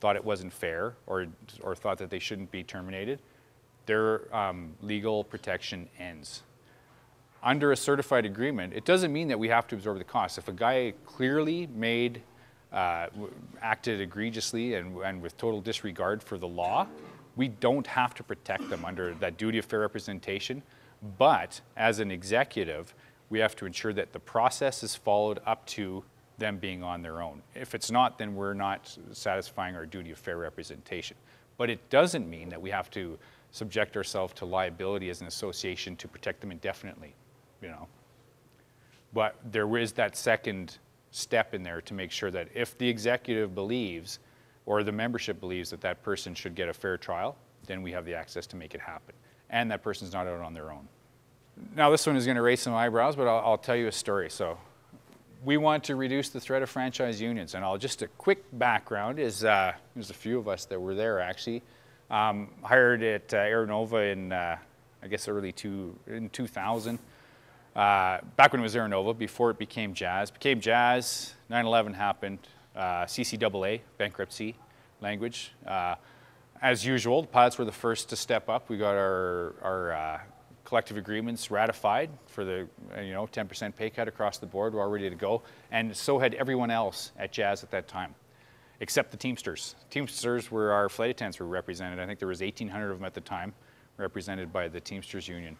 thought it wasn't fair or thought that they shouldn't be terminated. Their legal protection ends. Under a certified agreement, it doesn't mean that we have to absorb the cost. If a guy clearly acted egregiously and with total disregard for the law, we don't have to protect them under that duty of fair representation, but as an executive, we have to ensure that the process is followed up to them being on their own. If it's not, then we're not satisfying our duty of fair representation. But it doesn't mean that we have to subject ourselves to liability as an association to protect them indefinitely, you know. But there is that second step in there to make sure that if the executive believes or the membership believes that that person should get a fair trial, then we have the access to make it happen. And that person's not out on their own. Now this one is going to raise some eyebrows, but I'll tell you a story. So we want to reduce the threat of franchise unions. And just a quick background is, there's a few of us that were there actually, hired at Air Nova in, I guess, in 2000. Back when it was Air Nova, before it became JAZZ. Became JAZZ, 9/11 happened. CCAA, bankruptcy language. As usual, the pilots were the first to step up. We got our collective agreements ratified for the 10% pay cut across the board. We're all ready to go. And so had everyone else at JAZZ at that time, except the Teamsters. Teamsters were our flight attendants were represented. I think there was 1,800 of them at the time, represented by the Teamsters Union.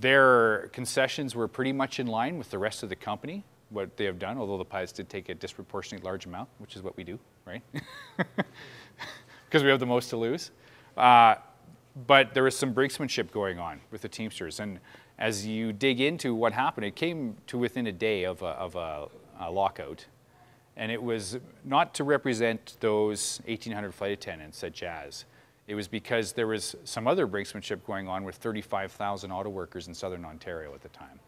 Their concessions were pretty much in line with the rest of the company, what they have done, although the pilots did take a disproportionately large amount, which is what we do, right? Because we have the most to lose. But there was some brinksmanship going on with the Teamsters. And as you dig into what happened, it came to within a day of a lockout. And it was not to represent those 1,800 flight attendants at JAZZ. It was because there was some other brinksmanship going on with 35,000 auto workers in Southern Ontario at the time.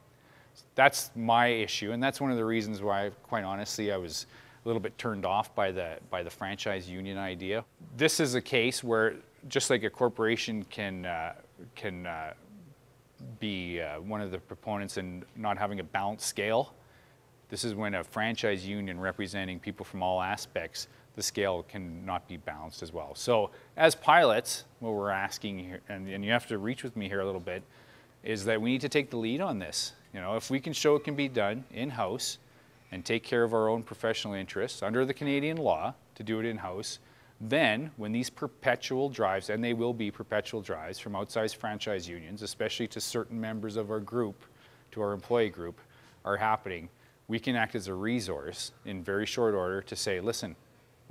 That's my issue, and that's one of the reasons why, quite honestly, I was a little bit turned off by the franchise union idea. This is a case where, just like a corporation can be one of the proponents in not having a balanced scale, this is when a franchise union representing people from all aspects, the scale cannot be balanced as well. So as pilots, what we're asking here, and you have to reach with me here a little bit, is that we need to take the lead on this. You know, if we can show it can be done in-house and take care of our own professional interests under the Canadian law to do it in-house, then when these perpetual drives, and they will be perpetual drives from outside franchise unions, especially to certain members of our group, to our employee group, are happening, we can act as a resource in very short order to say, listen,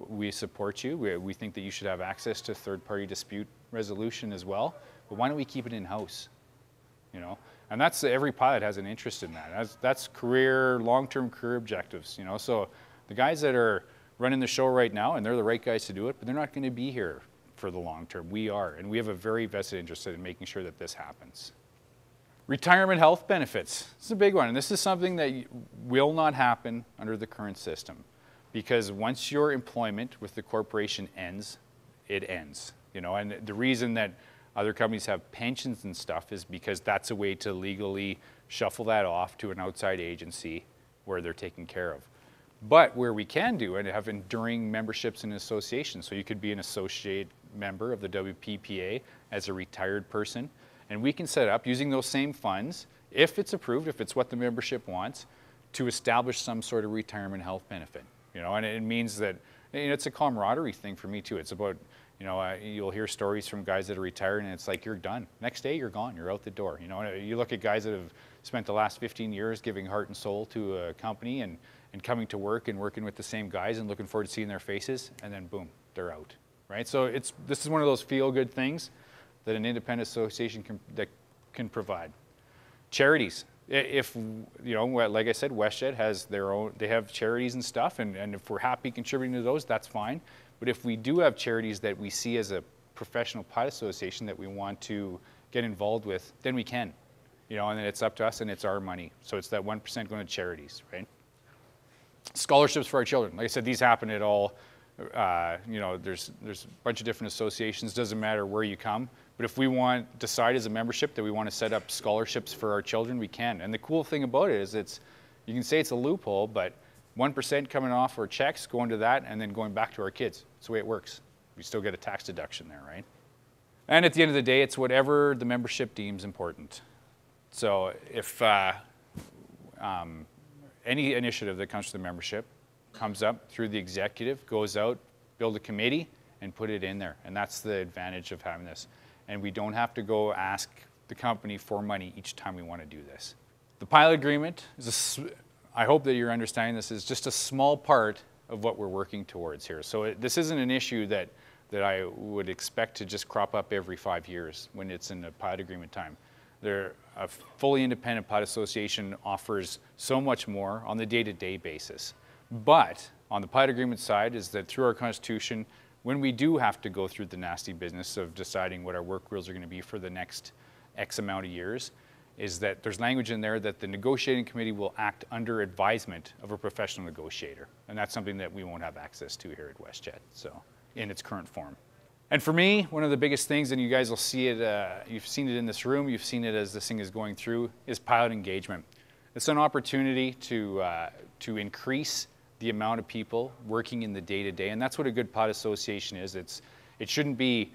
we support you. We think that you should have access to third-party dispute resolution as well, but why don't we keep it in-house? You know, and that's every pilot has an interest in that. That's career, long-term career objectives. You know, so the guys that are running the show right now, and they're the right guys to do it, but they're not going to be here for the long term. We are, and we have a very vested interest in making sure that this happens. Retirement health benefits. It's a big one, and this is something that will not happen under the current system, because once your employment with the corporation ends, it ends. You know, and the reason that other companies have pensions and stuff is because that's a way to legally shuffle that off to an outside agency where they're taken care of. But where we can do and have enduring memberships and associations. So you could be an associate member of the WPPA as a retired person, and we can set up, using those same funds, if it's approved, if it's what the membership wants, to establish some sort of retirement health benefit. You know, and it means that, you know, it's a camaraderie thing for me too. It's about, you know, you'll hear stories from guys that are retired and it's like, you're done. Next day, you're gone, you're out the door. You know, and you look at guys that have spent the last 15 years giving heart and soul to a company and coming to work and working with the same guys and looking forward to seeing their faces, and then boom, they're out, right? So it's, this is one of those feel-good things that an independent association can, that can provide. Charities, if, you know, like I said, WestJet has their own, they have charities and stuff, and if we're happy contributing to those, that's fine. But if we do have charities that we see as a professional pilot association that we want to get involved with, then we can, you know, and then it's up to us and it's our money. So it's that 1% going to charities, right? Scholarships for our children. Like I said, these happen at all, you know, there's a bunch of different associations, doesn't matter where you come. But if we want, decide as a membership that we want to set up scholarships for our children, we can. And the cool thing about it is it's, you can say it's a loophole, but 1% coming off our checks, going to that, and then going back to our kids. That's the way it works. We still get a tax deduction there, right? And at the end of the day, it's whatever the membership deems important. So if any initiative that comes to the membership comes up through the executive, goes out, build a committee, and put it in there. And that's the advantage of having this. And we don't have to go ask the company for money each time we want to do this. The pilot agreement is a, I hope that you're understanding this, is just a small part of what we're working towards here. So this isn't an issue that, I would expect to just crop up every 5 years when it's in the pilot agreement time. They're a fully independent pilot association, offers so much more on the day-to-day basis. But on the pilot agreement side is that through our constitution, when we do have to go through the nasty business of deciding what our work rules are going to be for the next X amount of years, is that there's language in there that the negotiating committee will act under advisement of a professional negotiator. And that's something that we won't have access to here at WestJet, so in its current form. And for me, one of the biggest things, and you guys will see it, you've seen it in this room, you've seen it as this thing is going through, is pilot engagement. It's an opportunity to increase the amount of people working in the day-to-day, and that's what a good pilot association is. It's, it shouldn't be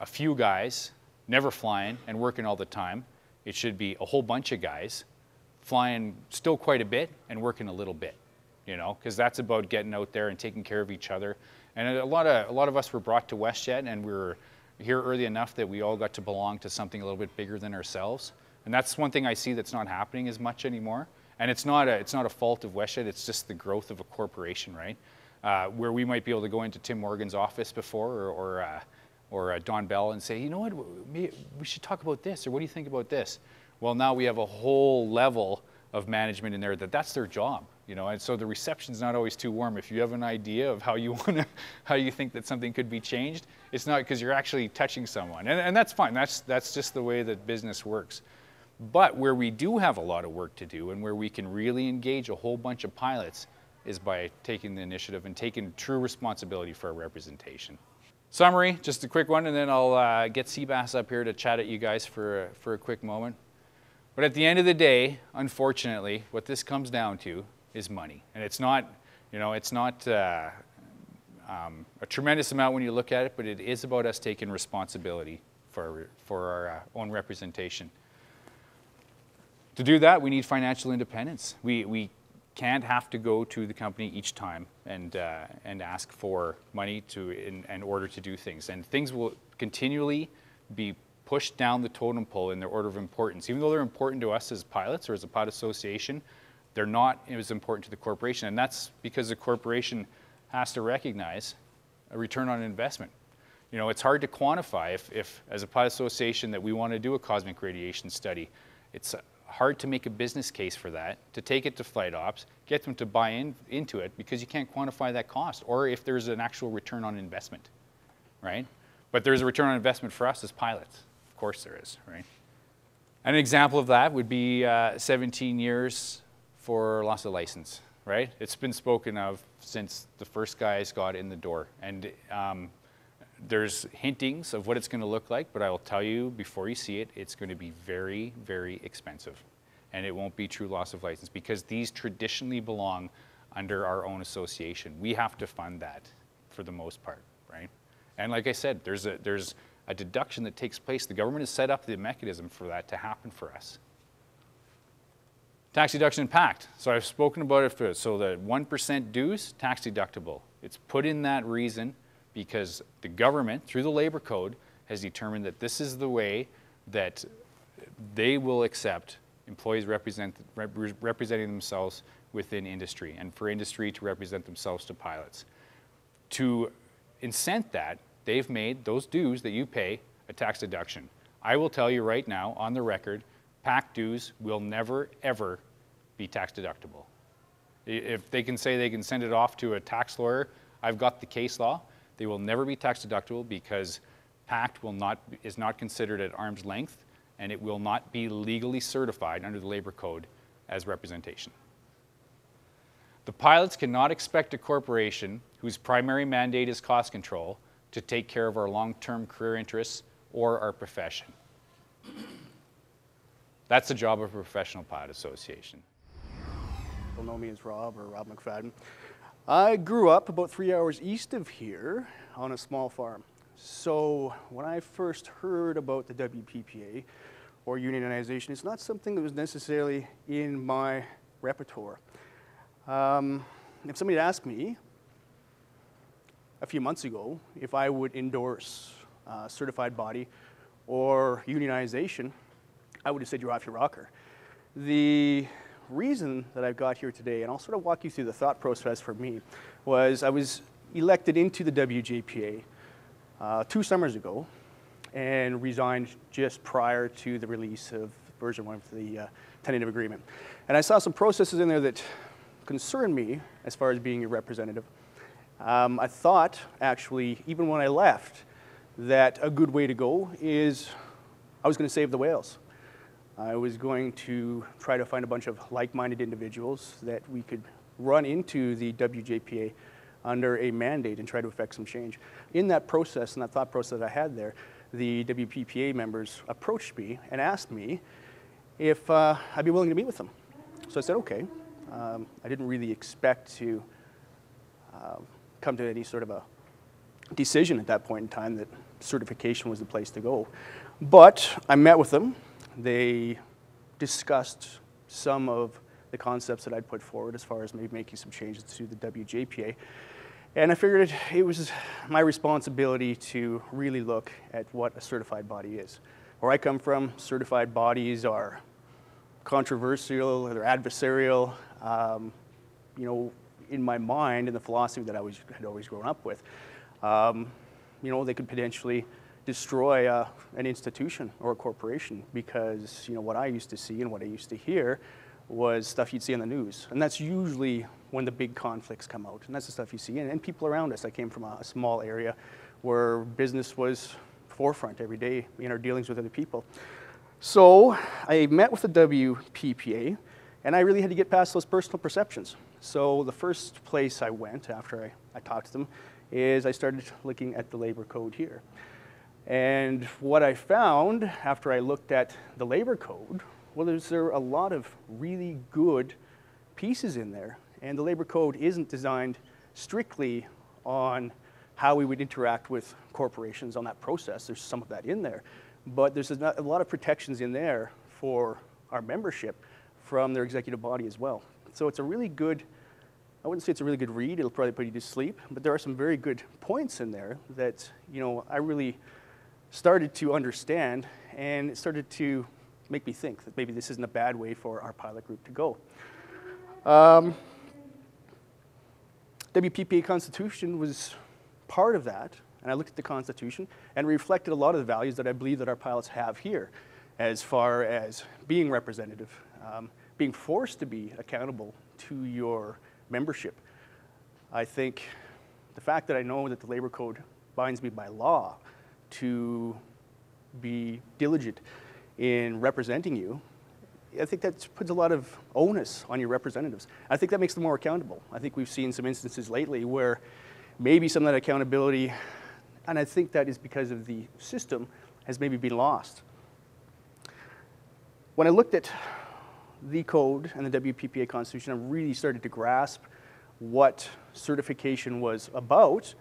a few guys never flying and working all the time. It should be a whole bunch of guys flying still quite a bit and working a little bit, you know, because that's about getting out there and taking care of each other. And a lot of us were brought to WestJet, and we were here early enough that we all got to belong to something a little bit bigger than ourselves. And that's one thing I see that's not happening as much anymore. And it's not a fault of WestJet, it's just the growth of a corporation, right? Where we might be able to go into Tim Morgan's office before, or Don Bell, and say, you know what, we should talk about this, or what do you think about this? Well, now we have a whole level of management in there that's their job, you know, and so the reception's not always too warm. If you have an idea of how you want to, how you think that something could be changed, it's not because you're actually touching someone, and that's fine. That's just the way that business works. But where we do have a lot of work to do, and where we can really engage a whole bunch of pilots, is by taking the initiative and taking true responsibility for our representation. Summary, just a quick one, and then I'll get Seabass up here to chat at you guys for a quick moment. But at the end of the day, unfortunately, what this comes down to is money. And it's not, you know, it's not a tremendous amount when you look at it, but it is about us taking responsibility for our own representation. To do that, we need financial independence. We can't have to go to the company each time and ask for money in order to do things. And things will continually be pushed down the totem pole in their order of importance. Even though they're important to us as pilots or as a pilot association, they're not as important to the corporation. And that's because the corporation has to recognize a return on investment. You know, it's hard to quantify if as a pilot association that we want to do a cosmic radiation study. It's hard to make a business case for that, to take it to flight ops, get them to buy into it, because you can't quantify that cost or if there's an actual return on investment, right? But there's a return on investment for us as pilots. Of course there is, right? An example of that would be 17 years for loss of license, right? It's been spoken of since the first guys got in the door. And there's hintings of what it's going to look like, but I will tell you before you see it, it's going to be very, very expensive. and it won't be true loss of license, because these traditionally belong under our own association. We have to fund that for the most part, right? And like I said, there's a deduction that takes place. The government has set up the mechanism for that to happen for us. Tax deduction PACT. So I've spoken about it. So the 1% dues, tax deductible. It's put in that reason because the government, through the Labour Code, has determined that this is the way that they will accept employees representing themselves within industry, and for industry to represent themselves to pilots. To incent that, they've made those dues that you pay a tax deduction. I will tell you right now, on the record, PACT dues will never, ever be tax deductible. If they can say they can send it off to a tax lawyer, I've got the case law. They will never be tax deductible because PACT is not considered at arm's length, and it will not be legally certified under the Labour Code as representation. The pilots cannot expect a corporation whose primary mandate is cost control to take care of our long-term career interests or our profession. That's the job of a professional pilot association. Well, no means Rob, or Rob McFadyen. I grew up about 3 hours east of here on a small farm. So when I first heard about the WPPA or unionization, it's not something that was necessarily in my repertoire. If somebody asked me a few months ago if I would endorse certified body or unionization, I would have said you're off your rocker. The reason that I've got here today, and I'll sort of walk you through the thought process for me, was I was elected into the WJPA 2 summers ago and resigned just prior to the release of version 1 of the tentative agreement. And I saw some processes in there that concerned me as far as being a representative. I thought, actually, even when I left, that a good way to go is I was going to save the whales. I was going to try to find a bunch of like-minded individuals that we could run into the WJPA under a mandate and try to affect some change. In that process, and that thought process that I had there, the WPPA members approached me and asked me if I'd be willing to meet with them. So I said, okay. I didn't really expect to come to any sort of a decision at that point in time that certification was the place to go. But I met with them. They discussed some of the concepts that I'd put forward as far as maybe making some changes to the WJPA. And I figured it was my responsibility to really look at what a certified body is. Where I come from, certified bodies are controversial, they're adversarial. You know, in my mind, in the philosophy that I had always grown up with, you know, they could potentially destroy an institution or a corporation, because, you know, what I used to see and what I used to hear was stuff you'd see on the news. And that's usually when the big conflicts come out. And that's the stuff you see. And people around us. I came from a small area where business was forefront every day in our dealings with other people. So I met with the WPPA, and I really had to get past those personal perceptions. So the first place I went after I talked to them is I started looking at the Labour Code here. And what I found after I looked at the Labour Code, well, there are a lot of really good pieces in there. And the Labour Code isn't designed strictly on how we would interact with corporations on that process. There's some of that in there. But there's a lot of protections in there for our membership from their executive body as well. So it's a really good, I wouldn't say it's a really good read. It'll probably put you to sleep. But there are some very good points in there that, you know, I really started to understand, and it started to make me think that maybe this isn't a bad way for our pilot group to go. WPPA Constitution was part of that, and I looked at the Constitution and reflected a lot of the values that I believe that our pilots have here as far as being representative, being forced to be accountable to your membership. I think the fact that I know that the Labour Code binds me by law to be diligent in representing you, I think that puts a lot of onus on your representatives. I think that makes them more accountable. I think we've seen some instances lately where maybe some of that accountability, and I think that is because of the system, has maybe been lost. When I looked at the code and the WPPA Constitution, I really started to grasp what certification was about,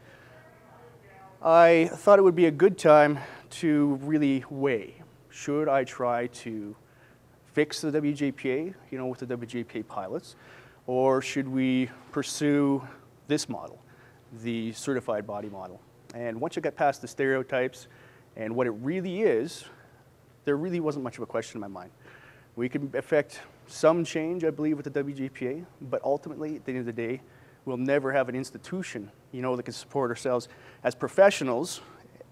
I thought it would be a good time to really weigh, should I try to fix the WJPA, you know, with the WJPA pilots, or should we pursue this model, the certified body model? And once you got past the stereotypes and what it really is, there really wasn't much of a question in my mind. We can affect some change, I believe, with the WJPA, but ultimately, at the end of the day, we'll never have an institution, you know, that can support ourselves as professionals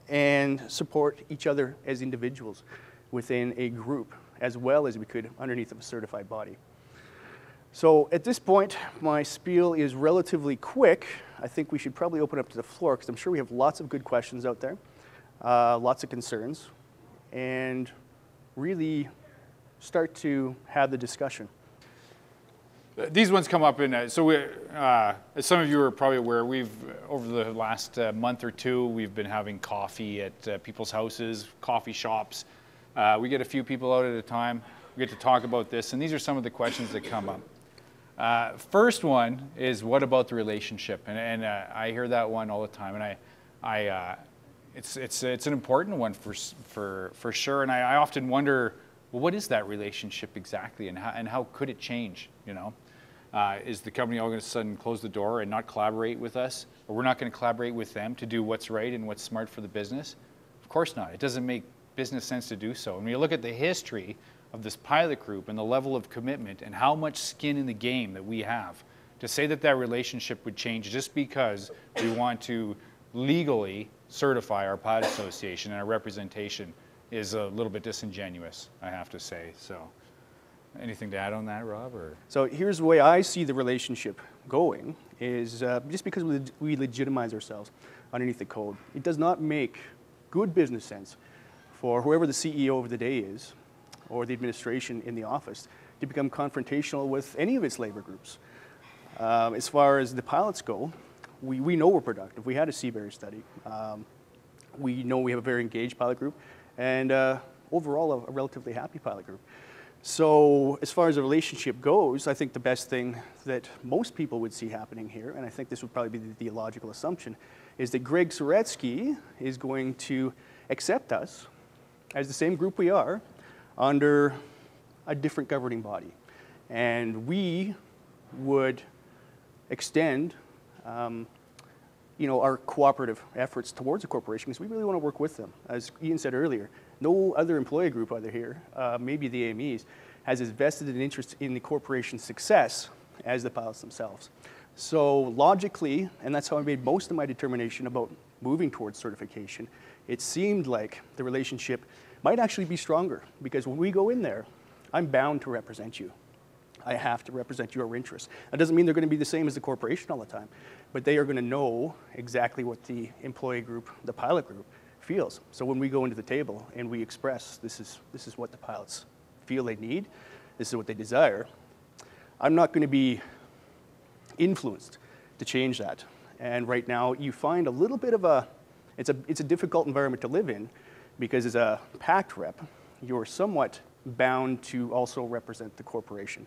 and support each other as individuals within a group, as well as we could underneath a certified body. So at this point, my spiel is relatively quick. I think we should probably open up to the floor, because I'm sure we have lots of good questions out there, lots of concerns, and really start to have the discussion. These ones come up in, so we, as some of you are probably aware, we've, over the last month or two, we've been having coffee at people's houses, coffee shops. We get a few people out at a time. We get to talk about this, and these are some of the questions that come up. First one is, what about the relationship? And I hear that one all the time, and it's an important one for sure, and I often wonder, well, what is that relationship exactly, and how could it change, you know? Is the company all of a sudden close the door and not collaborate with us, or we're not going to collaborate with them to do what's right and what's smart for the business? Of course not. It doesn't make business sense to do so. And when you look at the history of this pilot group and the level of commitment and how much skin in the game that we have, to say that that relationship would change just because we want to legally certify our pilot association and our representation is a little bit disingenuous, I have to say. So anything to add on that, Rob? Or? So here's the way I see the relationship going is just because we legitimize ourselves underneath the code, it does not make good business sense for whoever the CEO of the day is or the administration in the office to become confrontational with any of its labor groups. As far as the pilots go, we know we're productive. We had a Seabury study. We know we have a very engaged pilot group, and overall a relatively happy pilot group. So as far as the relationship goes, I think the best thing that most people would see happening here, and I think this would probably be the logical assumption, is that Greg Saretsky is going to accept us as the same group we are under a different governing body. And we would extend you know, our cooperative efforts towards the corporation, because we really want to work with them. As Ian said earlier, no other employee group either here, maybe the AMEs, has as vested an interest in the corporation's success as the pilots themselves. So logically, and that's how I made most of my determination about moving towards certification, it seemed like the relationship might actually be stronger, because when we go in there, I'm bound to represent you. I have to represent your interests. That doesn't mean they're going to be the same as the corporation all the time, but they are going to know exactly what the employee group, the pilot group, feels. So when we go into the table and we express, this is what the pilots feel they need, this is what they desire, I'm not going to be influenced to change that. And right now you find a little bit of a, it's a difficult environment to live in, because as a PACT rep, you're somewhat bound to also represent the corporation.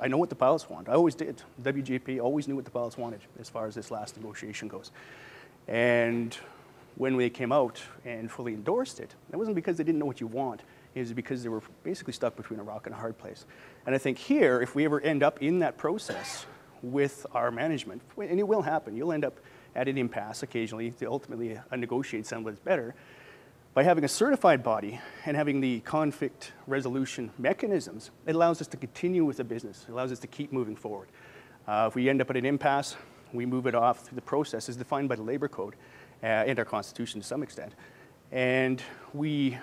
I know what the pilots want. I always did. WJPA always knew what the pilots wanted as far as this last negotiation goes. And when they came out and fully endorsed it, that wasn't because they didn't know what you want. It was because they were basically stuck between a rock and a hard place. And I think here, if we ever end up in that process with our management, and it will happen, you'll end up at an impasse occasionally to ultimately negotiate something that's better. By having a certified body and having the conflict resolution mechanisms, it allows us to continue with the business. It allows us to keep moving forward. If we end up at an impasse, we move it off through the process as defined by the Labour Code and our Constitution to some extent. And we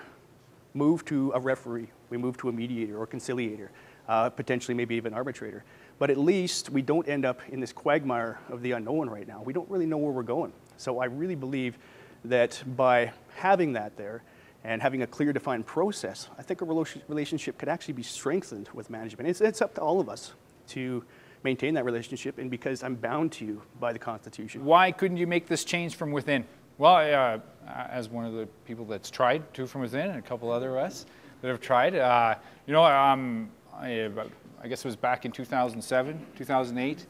move to a referee. We move to a mediator or conciliator, potentially maybe even arbitrator. But at least we don't end up in this quagmire of the unknown right now. We don't really know where we're going. So I really believe that by having that there and having a clear, defined process, I think a relationship could actually be strengthened with management. It's up to all of us to maintain that relationship, and because I'm bound to you by the Constitution. Why couldn't you make this change from within? Well, as one of the people that's tried, two from within, and a couple other of us that have tried, you know, I guess it was back in 2007, 2008,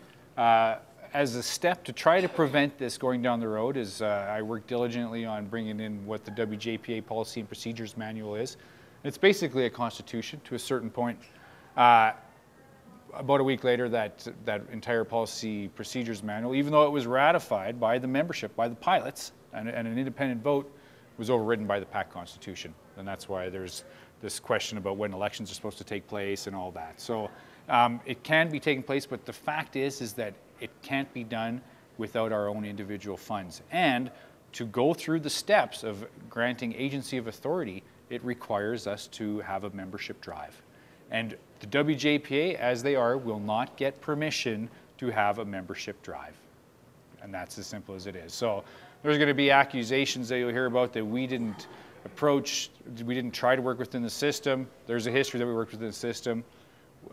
as a step to try to prevent this going down the road, is I worked diligently on bringing in what the WJPA Policy and Procedures Manual is. And it's basically a constitution to a certain point. About a week later, that entire Policy Procedures Manual, even though it was ratified by the membership, by the pilots, and an independent vote, was overridden by the PACT Constitution. And that's why there's this question about when elections are supposed to take place and all that. So it can be taking place, but the fact is that it can't be done without our own individual funds. And to go through the steps of granting agency of authority, it requires us to have a membership drive. And the WJPA, as they are, will not get permission to have a membership drive. And that's as simple as it is. So there's going to be accusations that you'll hear about that we didn't approach, we didn't try to work within the system. There's a history that we worked within the system.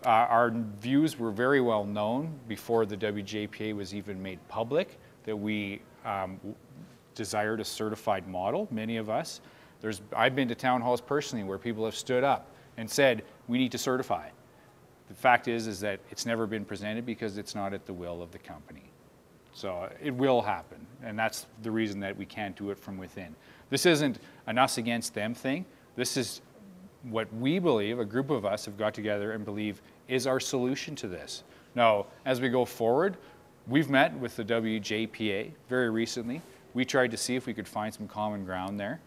Our views were very well known before the WJPA was even made public, that we desired a certified model, many of us. I've been to town halls personally where people have stood up and said, we need to certify. The fact is that it's never been presented because it's not at the will of the company. So it will happen, and that's the reason that we can't do it from within. This isn't an us against them thing. This is what we believe, a group of us have got together and believe is our solution to this. Now, as we go forward, we've met with the WJPA very recently. We tried to see if we could find some common ground there.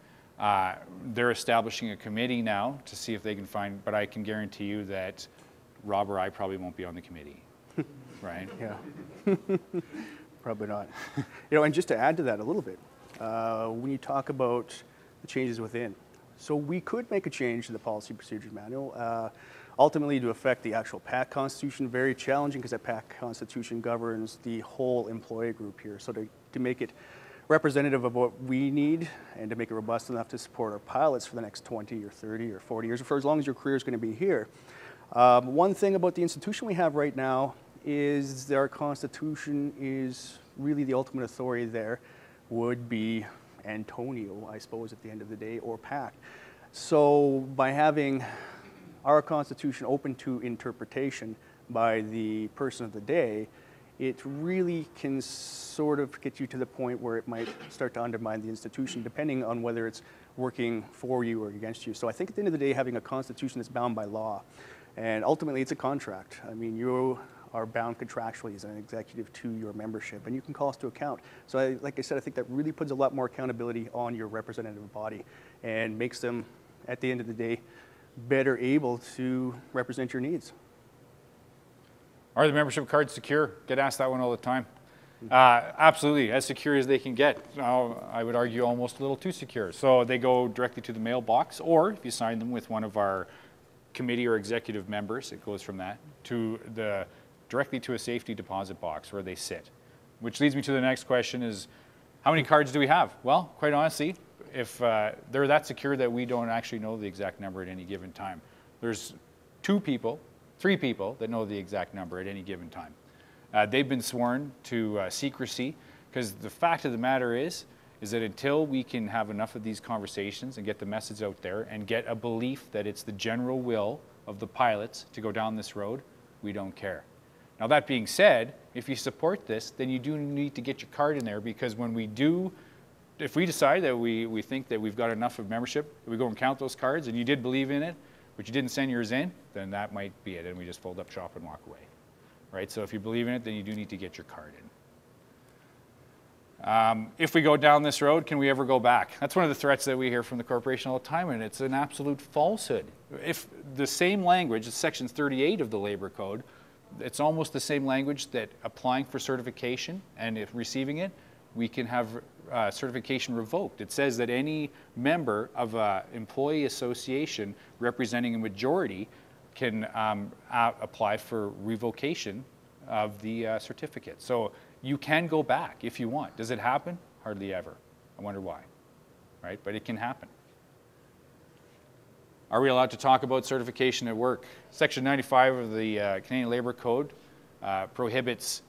They're establishing a committee now to see if they can find, but I can guarantee you that Rob or I probably won't be on the committee, right? Yeah, probably not. You know, and just to add to that a little bit, when you talk about the changes within, so we could make a change to the Policy Procedures Manual, ultimately to affect the actual PACT Constitution. Very challenging because that PACT Constitution governs the whole employee group here. So to make it representative of what we need and to make it robust enough to support our pilots for the next 20 or 30 or 40 years, or for as long as your career is going to be here. One thing about the institution we have right now is that our Constitution is really the ultimate authority there would be Antonio, I suppose, at the end of the day, or PACT. So by having our Constitution open to interpretation by the person of the day, it really can sort of get you to the point where it might start to undermine the institution, depending on whether it's working for you or against you. So I think at the end of the day, having a Constitution that's bound by law, and ultimately it's a contract. I mean, you are bound contractually as an executive to your membership, and you can call us to account. So like I said, I think that really puts a lot more accountability on your representative body and makes them, at the end of the day, better able to represent your needs. Are the membership cards secure? Get asked that one all the time. Absolutely, as secure as they can get. I would argue almost a little too secure. So they go directly to the mailbox, or if you sign them with one of our committee or executive members, it goes from that to directly to a safety deposit box where they sit. Which leads me to the next question is, how many cards do we have? Well, quite honestly, if they're that secure that we don't actually know the exact number at any given time. There's two people, three people that know the exact number at any given time. They've been sworn to secrecy, because the fact of the matter is that until we can have enough of these conversations and get the message out there and get a belief that it's the general will of the pilots to go down this road, we don't care. Now that being said, if you support this, then you do need to get your card in there, because when we do, if we decide that we think that we've got enough of membership, we go and count those cards, and you did believe in it, but you didn't send yours in, then that might be it, and we just fold up shop and walk away, right? So if you believe in it, then you do need to get your card in. If we go down this road, can we ever go back? That's one of the threats that we hear from the corporation all the time, and it's an absolute falsehood. If the same language, it's section 38 of the Labour Code, it's almost the same language that applying for certification and if receiving it, we can have certification revoked. It says that any member of an employee association representing a majority can apply for revocation of the certificate. So you can go back if you want. Does it happen? Hardly ever. I wonder why, right? But it can happen. Are we allowed to talk about certification at work? Section 95 of the Canadian Labour Code prohibits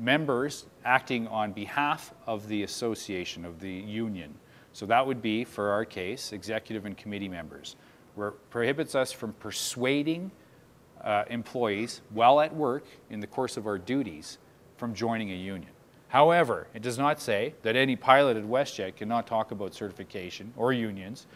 members acting on behalf of the association, of the union. So that would be, for our case, executive and committee members, where it prohibits us from persuading employees while at work in the course of our duties from joining a union. However, it does not say that any pilot at WestJet cannot talk about certification or unions,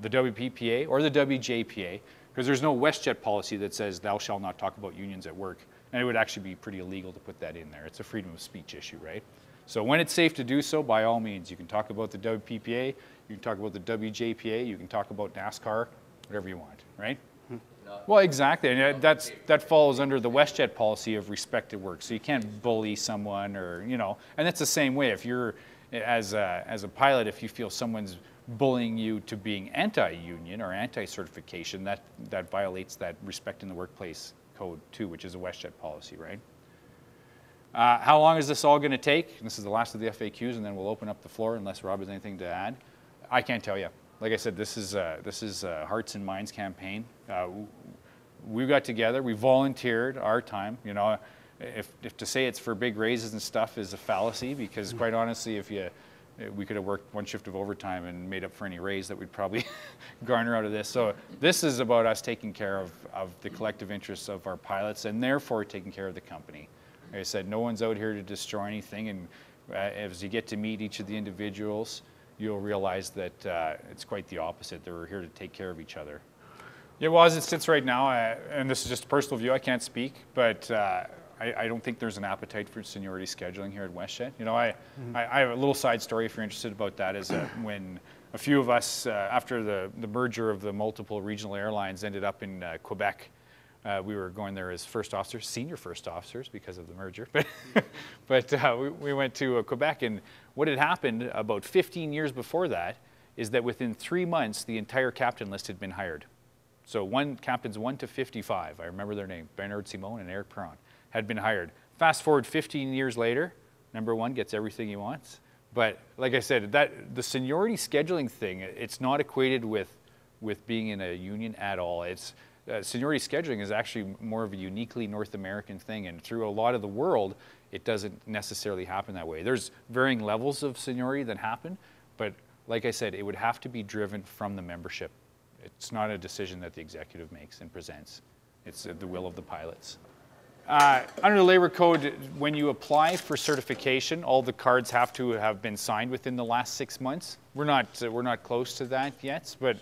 the WPPA or the WJPA, because there's no WestJet policy that says thou shalt not talk about unions at work. And it would actually be pretty illegal to put that in there. It's a freedom of speech issue, right? So when it's safe to do so, by all means, you can talk about the WPPA, you can talk about the WJPA, you can talk about NASCAR, whatever you want, right? Well, exactly, and that follows under the WestJet policy of respect at work. So you can't bully someone, or and that's the same way. If you're as a pilot, if you feel someone's bullying you to being anti-union or anti-certification, that violates that respect in the workplace code too, which is a WestJet policy, right? How long is this all going to take? And this is the last of the FAQs, and then we'll open up the floor unless Rob has anything to add. I can't tell you. Like I said, this is a Hearts and Minds campaign. We got together, we volunteered our time. If to say it's for big raises and stuff is a fallacy, because quite honestly, we could have worked one shift of overtime and made up for any raise that we'd probably garner out of this. So this is about us taking care of the collective interests of our pilots and therefore taking care of the company. Like I said, no one's out here to destroy anything, and as you get to meet each of the individuals, you'll realize that it's quite the opposite. That we're here to take care of each other. Yeah, well, as it sits right now, and this is just a personal view, I can't speak, but I don't think there's an appetite for seniority scheduling here at WestJet. I have a little side story if you're interested about that, is that when a few of us, after the merger of the multiple regional airlines, ended up in Quebec, we were going there as first officers, senior first officers, because of the merger. But we went to Quebec, and what had happened about 15 years before that is that within 3 months, the entire captain list had been hired. So captains 1 to 55, I remember their name, Bernard Simone and Eric Perron, had been hired. Fast forward 15 years later, number one gets everything he wants. But like I said, the seniority scheduling thing, it's not equated with being in a union at all. Seniority scheduling is actually more of a uniquely North American thing, and through a lot of the world, it doesn't necessarily happen that way. There's varying levels of seniority that happen, but like I said, it would have to be driven from the membership. It's not a decision that the executive makes and presents. It's the will of the pilots. Under the Labour Code, when you apply for certification, all the cards have to have been signed within the last 6 months. We're not close to that yet, but.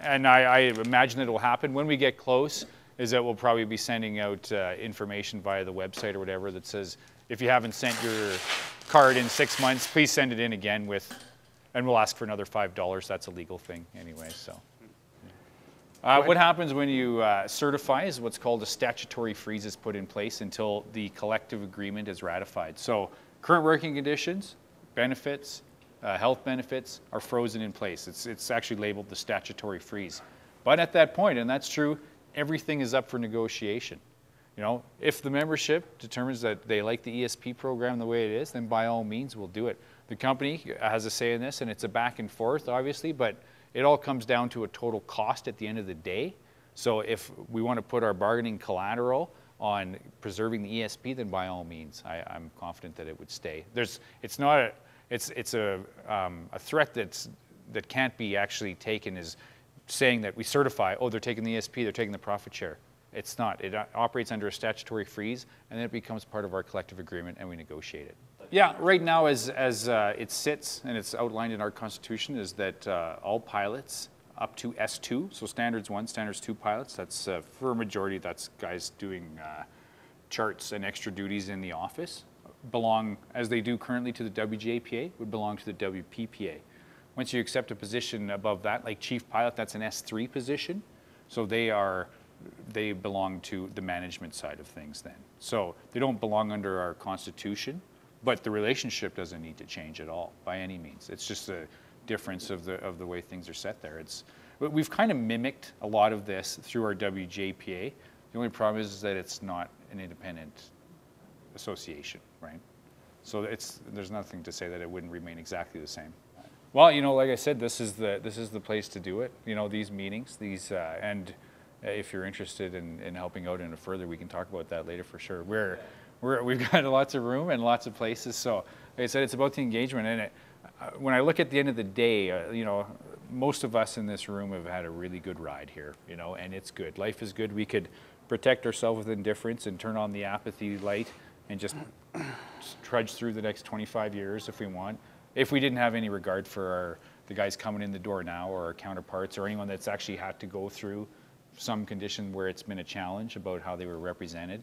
And I imagine it will happen. When we get close, is that we'll probably be sending out information via the website or whatever that says, if you haven't sent your card in 6 months, please send it in again and we'll ask for another $5. That's a legal thing anyway, so. What happens when you certify is what's called a statutory freeze is put in place until the collective agreement is ratified. So current working conditions, benefits, health benefits are frozen in place. It's actually labeled the statutory freeze. But at that point, and that's true, everything is up for negotiation. If the membership determines that they like the ESP program the way it is, then by all means we'll do it. The company has a say in this, and it's a back and forth, obviously, but it all comes down to a total cost at the end of the day. So if we want to put our bargaining collateral on preserving the ESP, then by all means, I'm confident that it would stay. It's a threat that can't be actually taken as saying that we certify, oh, they're taking the ESP, they're taking the profit share. It's not. It operates under a statutory freeze, and then it becomes part of our collective agreement, and we negotiate it. Yeah, right now as it sits, and it's outlined in our Constitution, is that all pilots up to S2, so standards 1, standards 2 pilots, that's for a majority, that's guys doing charts and extra duties in the office, belong, as they do currently, to the WJPA, would belong to the WPPA. Once you accept a position above that, like chief pilot, that's an S3 position, so they belong to the management side of things then. So they don't belong under our Constitution, but the relationship doesn't need to change at all, by any means. It's just a difference of the way things are set there. We've kind of mimicked a lot of this through our WJPA. The only problem is that it's not an independent association, right? So there's nothing to say that it wouldn't remain exactly the same. Well, like I said, this is the place to do it. These meetings, and if you're interested in helping out in it further, we can talk about that later for sure. We've got lots of room and lots of places. So, like I said, it's about the engagement. And when I look at the end of the day, most of us in this room have had a really good ride here. And it's good. Life is good. We could protect ourselves with indifference and turn on the apathy light and just trudge through the next 25 years if we want, if we didn't have any regard for the guys coming in the door now or our counterparts or anyone that's actually had to go through some condition where it's been a challenge about how they were represented.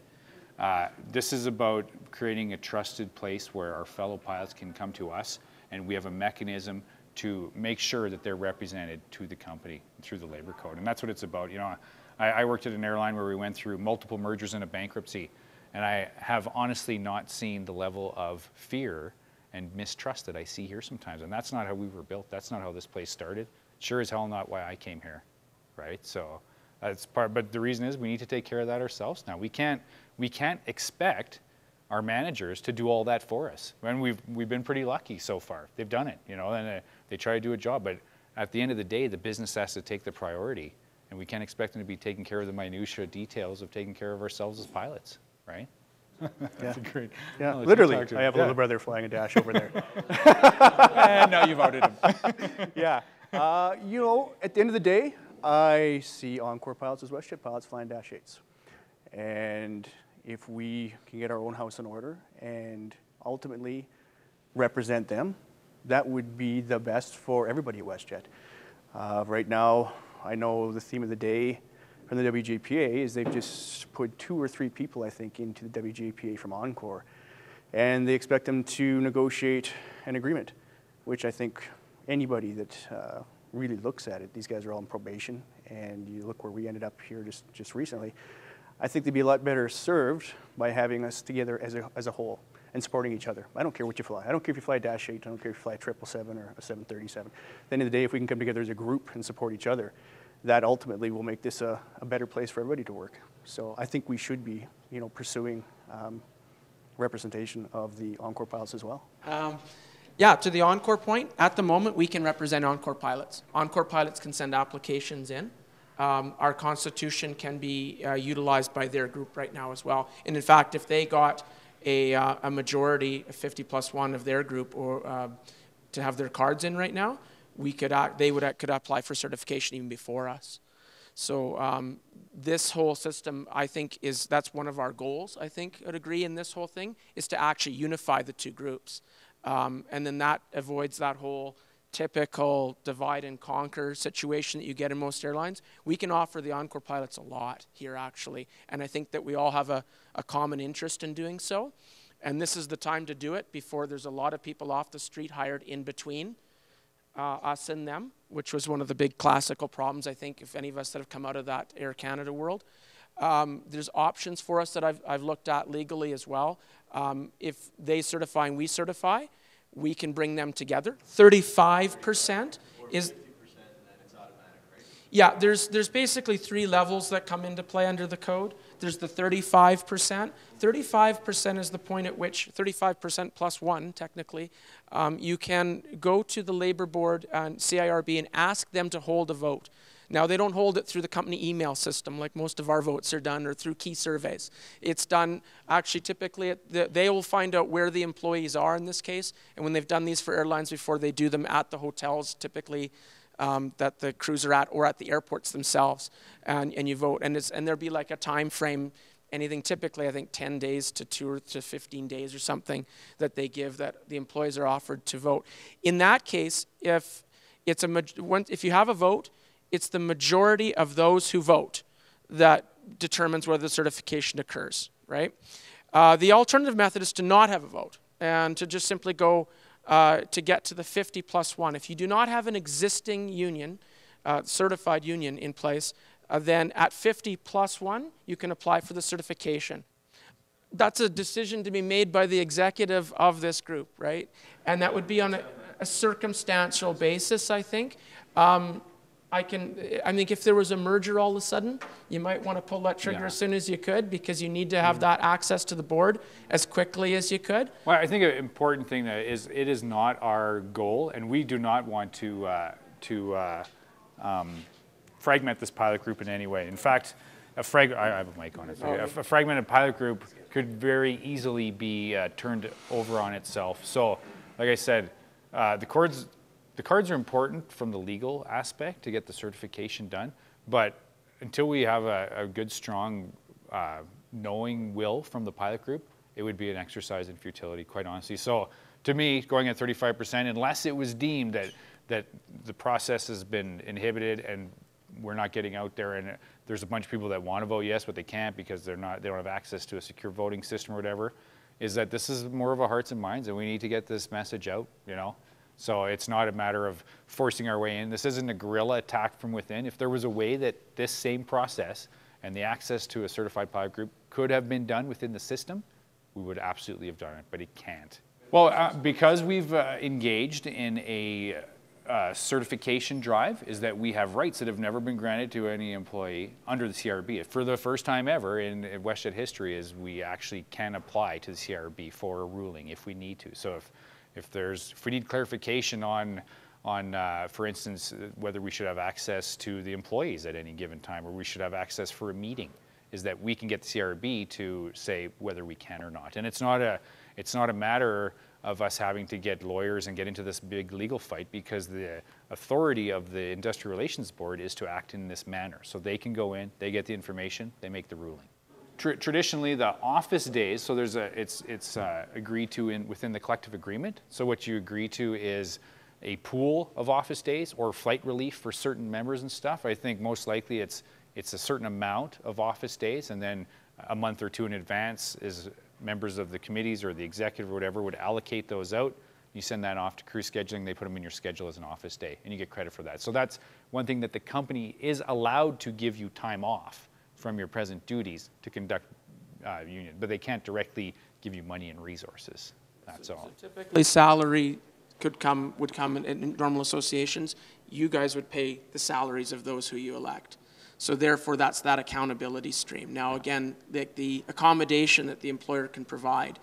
This is about creating a trusted place where our fellow pilots can come to us and we have a mechanism to make sure that they're represented to the company through the Labour Code. And that's what it's about. You know, I worked at an airline where we went through multiple mergers and a bankruptcy, and I have honestly not seen the level of fear and mistrust that I see here sometimes. And that's not how we were built. That's not how this place started. Sure as hell not why I came here, right? So that's part, but the reason is we need to take care of that ourselves now. We can't expect our managers to do all that for us. And we've been pretty lucky so far. They've done it, you know, and they try to do a job. But at the end of the day, the business has to take the priority, and we can't expect them to be taking care of the minutiae details of taking care of ourselves as pilots, right? That's yeah. Great. Yeah, no, literally. I have a little brother flying a dash over there. And now you've outed him. Yeah. You know, at the end of the day, I see Encore pilots as WestJet pilots flying Dash 8s. And if we can get our own house in order and ultimately represent them, that would be the best for everybody at WestJet. Right now, I know the theme of the day from the WJPA is they've just put 2 or 3 people, I think, into the WJPA from Encore. And they expect them to negotiate an agreement, which I think anybody that really looks at it, these guys are all on probation, and you look where we ended up here just recently, I think they'd be a lot better served by having us together as a whole and supporting each other. I don't care what you fly. I don't care if you fly a Dash 8. I don't care if you fly a 777 or a 737. At the end of the day, if we can come together as a group and support each other, that ultimately will make this a better place for everybody to work. So I think we should be, you know, pursuing representation of the Encore pilots as well. Yeah, to the Encore point, at the moment, we can represent Encore pilots. Encore pilots can send applications in. Our constitution can be utilized by their group right now as well. And in fact, if they got a majority, 50+1 of their group, or to have their cards in right now, we could they could apply for certification even before us. So this whole system, I think, that's one of our goals. I think I'd agree in this whole thing is to actually unify the two groups, and then that avoids that whole typical divide and conquer situation that you get in most airlines. We can offer the Encore pilots a lot here, actually, and I think that we all have a common interest in doing so, and this is the time to do it before there's a lot of people off the street hired in between us and them, which was one of the big classical problems, I think, if any of us that have come out of that Air Canada world. There's options for us that I've looked at legally as well. If they certify and we certify, we can bring them together. 35% is... 50%, and then it's automatic, right? Yeah, there's basically 3 levels that come into play under the code. There's the 35%. 35% is the point at which 35% +1, technically, you can go to the Labour Board and CIRB and ask them to hold a vote. Now, they don't hold it through the company email system like most of our votes are done, or through key surveys. It's done actually typically at they will find out where the employees are in this case, and when they've done these for airlines before, they do them at the hotels typically that the crews are at, or at the airports themselves, and you vote. And there'll be like a time frame, anything typically I think 10 days to 2 to 15 days or something that they give, that the employees are offered to vote. In that case, if you have a vote, it's the majority of those who vote that determines whether the certification occurs, right? The alternative method is to not have a vote and to just simply go to get to the 50+1. If you do not have an existing union, certified union in place, then at 50+1, you can apply for the certification. That's a decision to be made by the executive of this group, right? And that would be on a circumstantial basis, I think. I think if there was a merger all of a sudden, you might want to pull that trigger as soon as you could, because you need to have that access to the board as quickly as you could. Well, I think an important thing that is, it is not our goal, and we do not want to fragment this pilot group in any way. In fact, I have a mic on it. So a fragmented pilot group could very easily be turned over on itself. So, like I said, the cards are important from the legal aspect to get the certification done, but until we have a good, strong knowing will from the pilot group, it would be an exercise in futility, quite honestly. So to me, going at 35%, unless it was deemed that the process has been inhibited and we're not getting out there, and there's a bunch of people that want to vote yes, but they can't because they don't have access to a secure voting system or whatever, is that this is more of a hearts and minds, and we need to get this message out, you know? So it's not a matter of forcing our way in. This isn't a guerrilla attack from within. If there was a way that this same process and the access to a certified pilot group could have been done within the system, we would absolutely have done it, but it can't. Well, because we've engaged in a certification drive, is that we have rights that have never been granted to any employee under the CIRB. For the first time ever in WestJet history is we actually can apply to the CIRB for a ruling if we need to. So if we need clarification on for instance, whether we should have access to the employees at any given time, or we should have access for a meeting, is that we can get the CIRB to say whether we can or not. And it's not a matter of us having to get lawyers and get into this big legal fight, because the authority of the Industrial Relations Board is to act in this manner. So they can go in, they get the information, they make the ruling. Traditionally, the office days, so there's it's agreed to within the collective agreement. So what you agree to is a pool of office days or flight relief for certain members and stuff. I think most likely it's a certain amount of office days, and then a month or two in advance is members of the committees or the executive or whatever would allocate those out. You send that off to crew scheduling, they put them in your schedule as an office day, and you get credit for that. So that's one thing that the company is allowed to give you time off from your present duties to conduct union, but they can't directly give you money and resources, that's all. So typically salary would come in normal associations. You guys would pay the salaries of those who you elect. So therefore, that's that accountability stream. Now, again, the accommodation that the employer can provide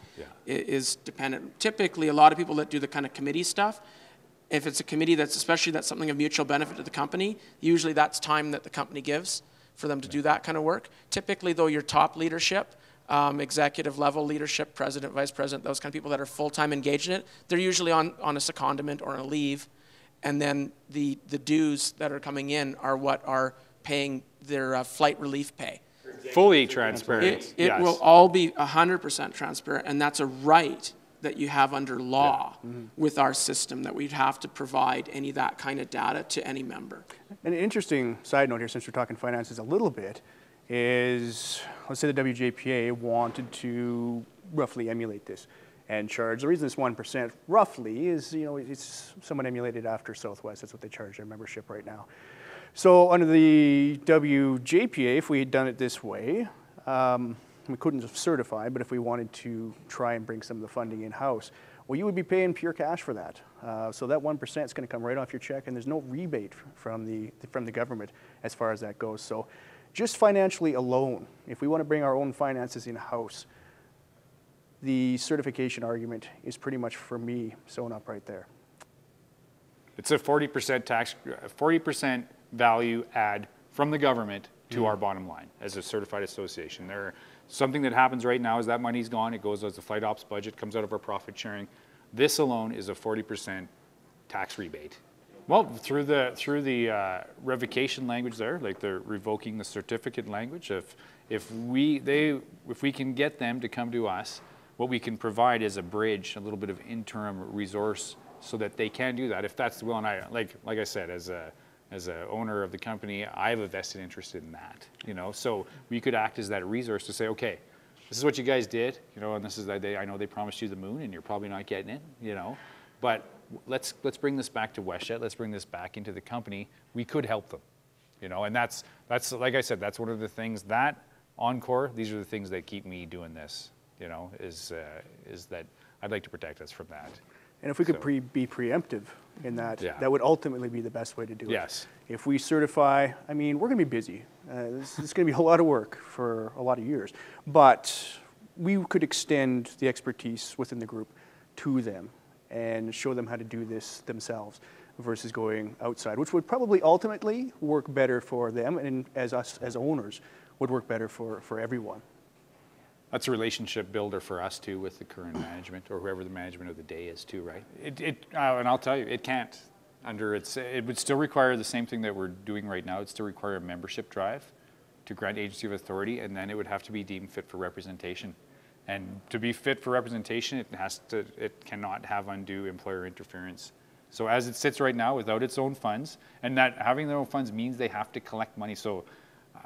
is dependent. Typically, a lot of people that do the kind of committee stuff, if it's a committee that's something of mutual benefit to the company, usually that's time that the company gives for them to do that kind of work. Typically, though, your top leadership, executive level leadership, president, vice president, those kind of people that are full-time engaged in it, they're usually on a secondment or a leave. And then the dues that are coming in are what are paying their flight relief pay. Fully transparent. It will all be 100% transparent, and that's a right that you have under law with our system, that we'd have to provide any that kind of data to any member. An interesting side note here, since we're talking finances a little bit, is let's say the WJPA wanted to roughly emulate this and charge. The reason it's 1% roughly is, you know, it's somewhat emulated after Southwest. That's what they charge their membership right now. So under the WJPA, if we had done it this way, we couldn't have certified, but if we wanted to try and bring some of the funding in-house, well, you would be paying pure cash for that. So that 1% is going to come right off your check, and there's no rebate from the government as far as that goes. So just financially alone, if we want to bring our own finances in-house, the certification argument is pretty much, for me, sewn up right there. It's a 40% tax, 40% value add from the government to our bottom line as a certified association. Something that happens right now is that money's gone, it goes as the flight ops budget, comes out of our profit sharing. This alone is a 40% tax rebate. Well, through the revocation language there, like they're revoking the certificate language, if we can get them to come to us, what we can provide is a bridge, a little bit of interim resource so that they can do that if that's the will. And I like I said, as a owner of the company, I have a vested interest in that, you know? So we could act as that resource to say, okay, this is what you guys did, you know, and this is that I know they promised you the moon and you're probably not getting it, you know, but let's bring this back to WestJet, let's bring this back into the company. We could help them, you know, and that's like I said, that's one of the things that Encore, these are the things that keep me doing this, you know, is that I'd like to protect us from that. And if we could be preemptive in that, that would ultimately be the best way to do it. Yes. If we certify, I mean, we're going to be busy. It's going to be a lot of work for a lot of years. But we could extend the expertise within the group to them and show them how to do this themselves versus going outside, which would probably ultimately work better for them and as us as owners would work better for everyone. That's a relationship builder for us too with the current management or whoever the management of the day is too, right? And I'll tell you, it can't it would still require the same thing that we're doing right now. It'd still require a membership drive to grant agency of authority, and then it would have to be deemed fit for representation. And to be fit for representation, it cannot have undue employer interference. So as it sits right now, without its own funds, and that having their own funds means they have to collect money. So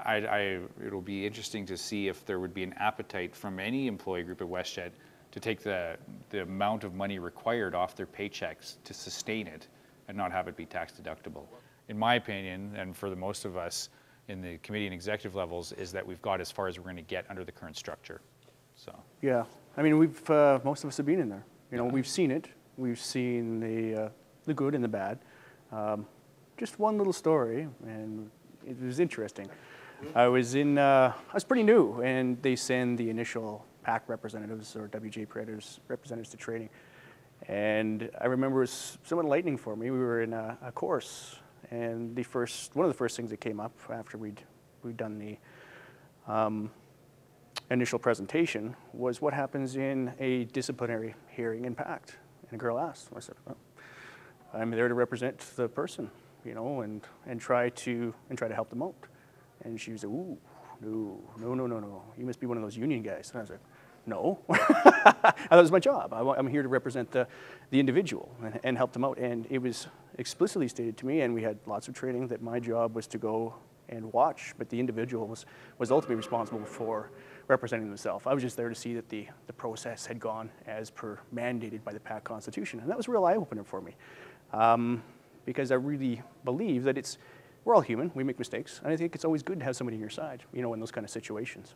it'll be interesting to see if there would be an appetite from any employee group at WestJet to take the amount of money required off their paychecks to sustain it and not have it be tax deductible. In my opinion, and for the most of us in the committee and executive levels, is that we've got as far as we're going to get under the current structure. So yeah, I mean, we've most of us have been in there. You know, we've seen it. We've seen the good and the bad. Just one little story, and it was interesting. I was pretty new, and they send the initial PACT representatives or WJPA representatives to training. And I remember it was somewhat enlightening for me. We were in a course, and one of the first things that came up after we'd done the initial presentation was what happens in a disciplinary hearing in PACT. And a girl asked, I said, well, I'm there to represent the person, you know, and try to help them out. And she was like, ooh, no. You must be one of those union guys. And I was like, no. That was my job. I'm here to represent the individual and help them out. And it was explicitly stated to me, and we had lots of training, that my job was to go and watch, but the individual was ultimately responsible for representing themselves. I was just there to see that the process had gone as per mandated by the PACT Constitution. And that was a real eye-opener for me, because I really believe that we're all human, we make mistakes, and I think it's always good to have somebody on your side, you know, in those kind of situations.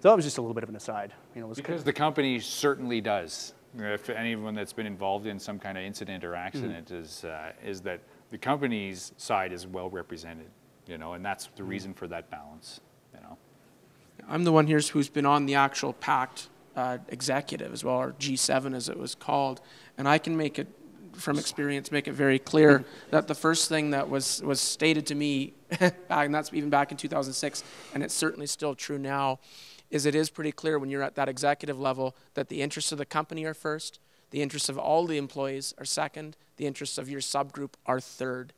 So that was just a little bit of an aside. You know, because the company certainly does. If anyone that's been involved in some kind of incident or accident is that the company's side is well represented, you know, and that's the reason for that balance, you know. I'm the one here who's been on the actual PACT executive as well, or G7 as it was called, and I can make it, from experience, make it very clear that the first thing that was stated to me, and that's even back in 2006, and it's certainly still true now, is it is pretty clear when you're at that executive level that the interests of the company are first, the interests of all the employees are second, the interests of your subgroup are third.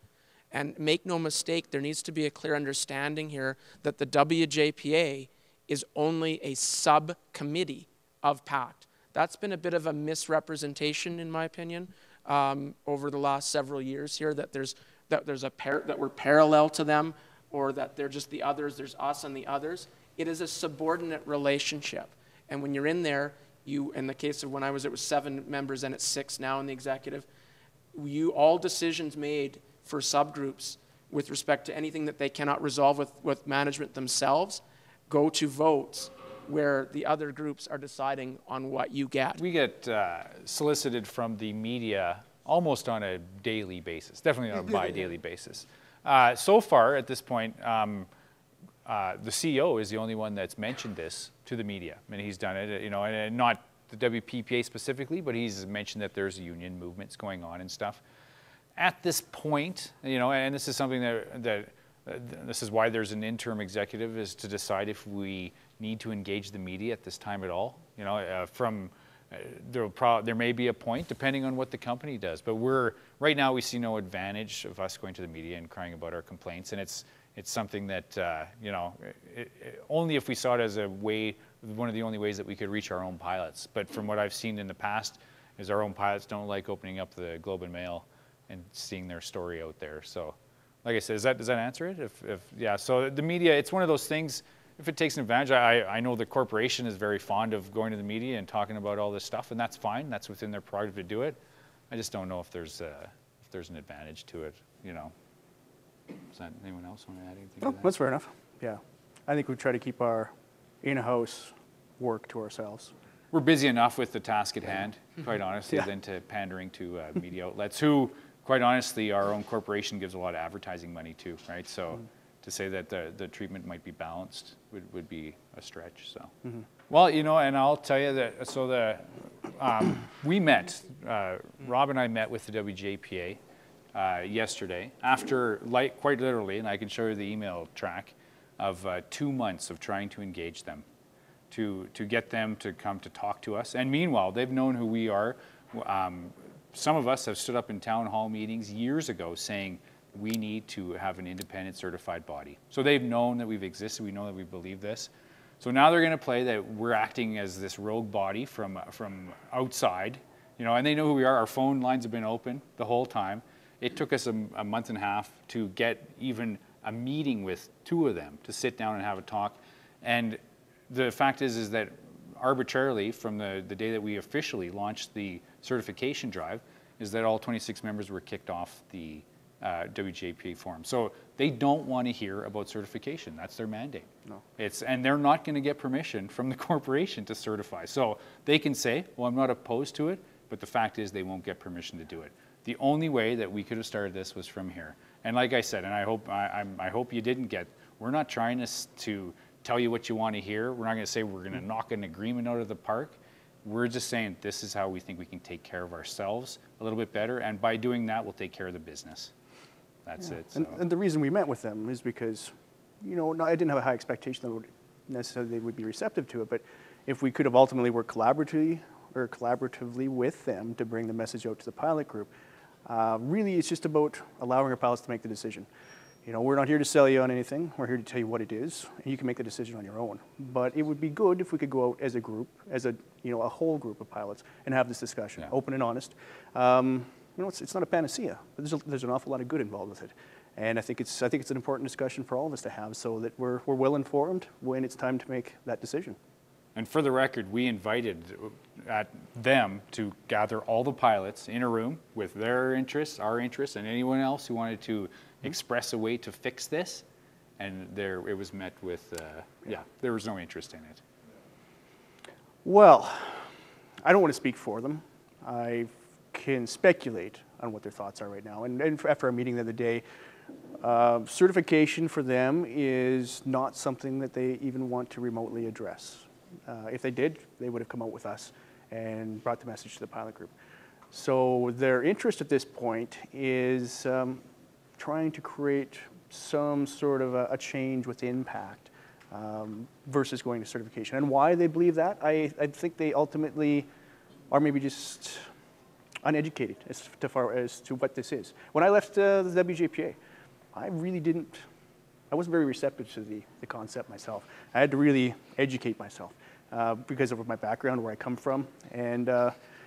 And make no mistake, there needs to be a clear understanding here that the WJPA is only a subcommittee of PACT. That's been a bit of a misrepresentation, in my opinion, over the last several years here, that we're parallel to them, or that they're just the others, there's us and the others. It is a subordinate relationship. And when you're in there, in the case of when I was, it was 7 members and it's 6 now in the executive, all decisions made for subgroups with respect to anything that they cannot resolve with management themselves go to votes where the other groups are deciding on what you get. We get solicited from the media almost on a daily basis, definitely on a bi-daily basis. So far at this point, the CEO is the only one that's mentioned this to the media. I mean, he's done it, you know, and not the WPPA specifically, but he's mentioned that there's union movements going on and stuff. At this point, you know, and this is something this is why there's an interim executive, is to decide if we need to engage the media at this time at all. You know, there may be a point depending on what the company does, but right now we see no advantage of us going to the media and crying about our complaints, and it's something that you know, only if we saw it as a way, one of the only ways that we could reach our own pilots. But from what I've seen in the past, is our own pilots don't like opening up the Globe and Mail and seeing their story out there. So, like I said, does that answer it? Yeah, so the media, it's one of those things, if it takes an advantage, I know the corporation is very fond of going to the media and talking about all this stuff, and that's fine, that's within their prerogative to do it. I just don't know if there's an advantage to it, you know. Does anyone else want to add anything to that? That's fair enough, yeah. I think we try to keep our in-house work to ourselves. We're busy enough with the task at hand, quite honestly, than to pandering to media outlets who, quite honestly, our own corporation gives a lot of advertising money too, right? So to say that the treatment might be balanced would be a stretch, so. Well, you know, and I'll tell you that, so we met, Rob and I met with the WJPA yesterday after, like, quite literally, and I can show you the email track, of 2 months of trying to engage them, to get them to come to talk to us. And meanwhile, they've known who we are. Some of us have stood up in town hall meetings years ago saying, we need to have an independent certified body. So they've known that we've existed, we know that we believe this. So now they're gonna play that we're acting as this rogue body from outside, you know, and they know who we are. Our phone lines have been open the whole time. It took us a month and a half to get even a meeting with two of them to sit down and have a talk. And the fact is that arbitrarily from the day that we officially launched the certification drive is that all 26 members were kicked off the WJPA forum. So they don't want to hear about certification. That's their mandate. No. And they're not going to get permission from the corporation to certify. So they can say, well, I'm not opposed to it, but the fact is they won't get permission to do it. The only way that we could have started this was from here. And like I said, and I hope you didn't get, we're not trying to tell you what you want to hear. We're not going to say we're going to knock an agreement out of the park. We're just saying this is how we think we can take care of ourselves a little bit better. And by doing that, we'll take care of the business. That's it. So. And the reason we met with them is because, you know, I didn't have a high expectation that necessarily they would be receptive to it. But if we could have ultimately worked collaboratively with them to bring the message out to the pilot group, really it's just about allowing our pilots to make the decision. You know, we're not here to sell you on anything. We're here to tell you what it is, and you can make the decision on your own. But it would be good if we could go out as a group, as a, you know, a whole group of pilots, and have this discussion, open and honest. You know, it's not a panacea, but there's an awful lot of good involved with it, and I think it's an important discussion for all of us to have, so that we're well informed when it's time to make that decision. And for the record, we invited them to gather all the pilots in a room with their interests, our interests, and anyone else who wanted to express a way to fix this, and it was met with, there was no interest in it. Well, I don't want to speak for them. I can speculate on what their thoughts are right now. And after our meeting the other day, certification for them is not something that they even want to remotely address. If they did, they would have come out with us and brought the message to the pilot group. So their interest at this point is trying to create some sort of a change within PACT versus going to certification. And why they believe that, I think they ultimately are maybe just uneducated as to what this is. When I left the WJPA, I wasn't very receptive to the concept myself. I had to really educate myself because of my background, where I come from, and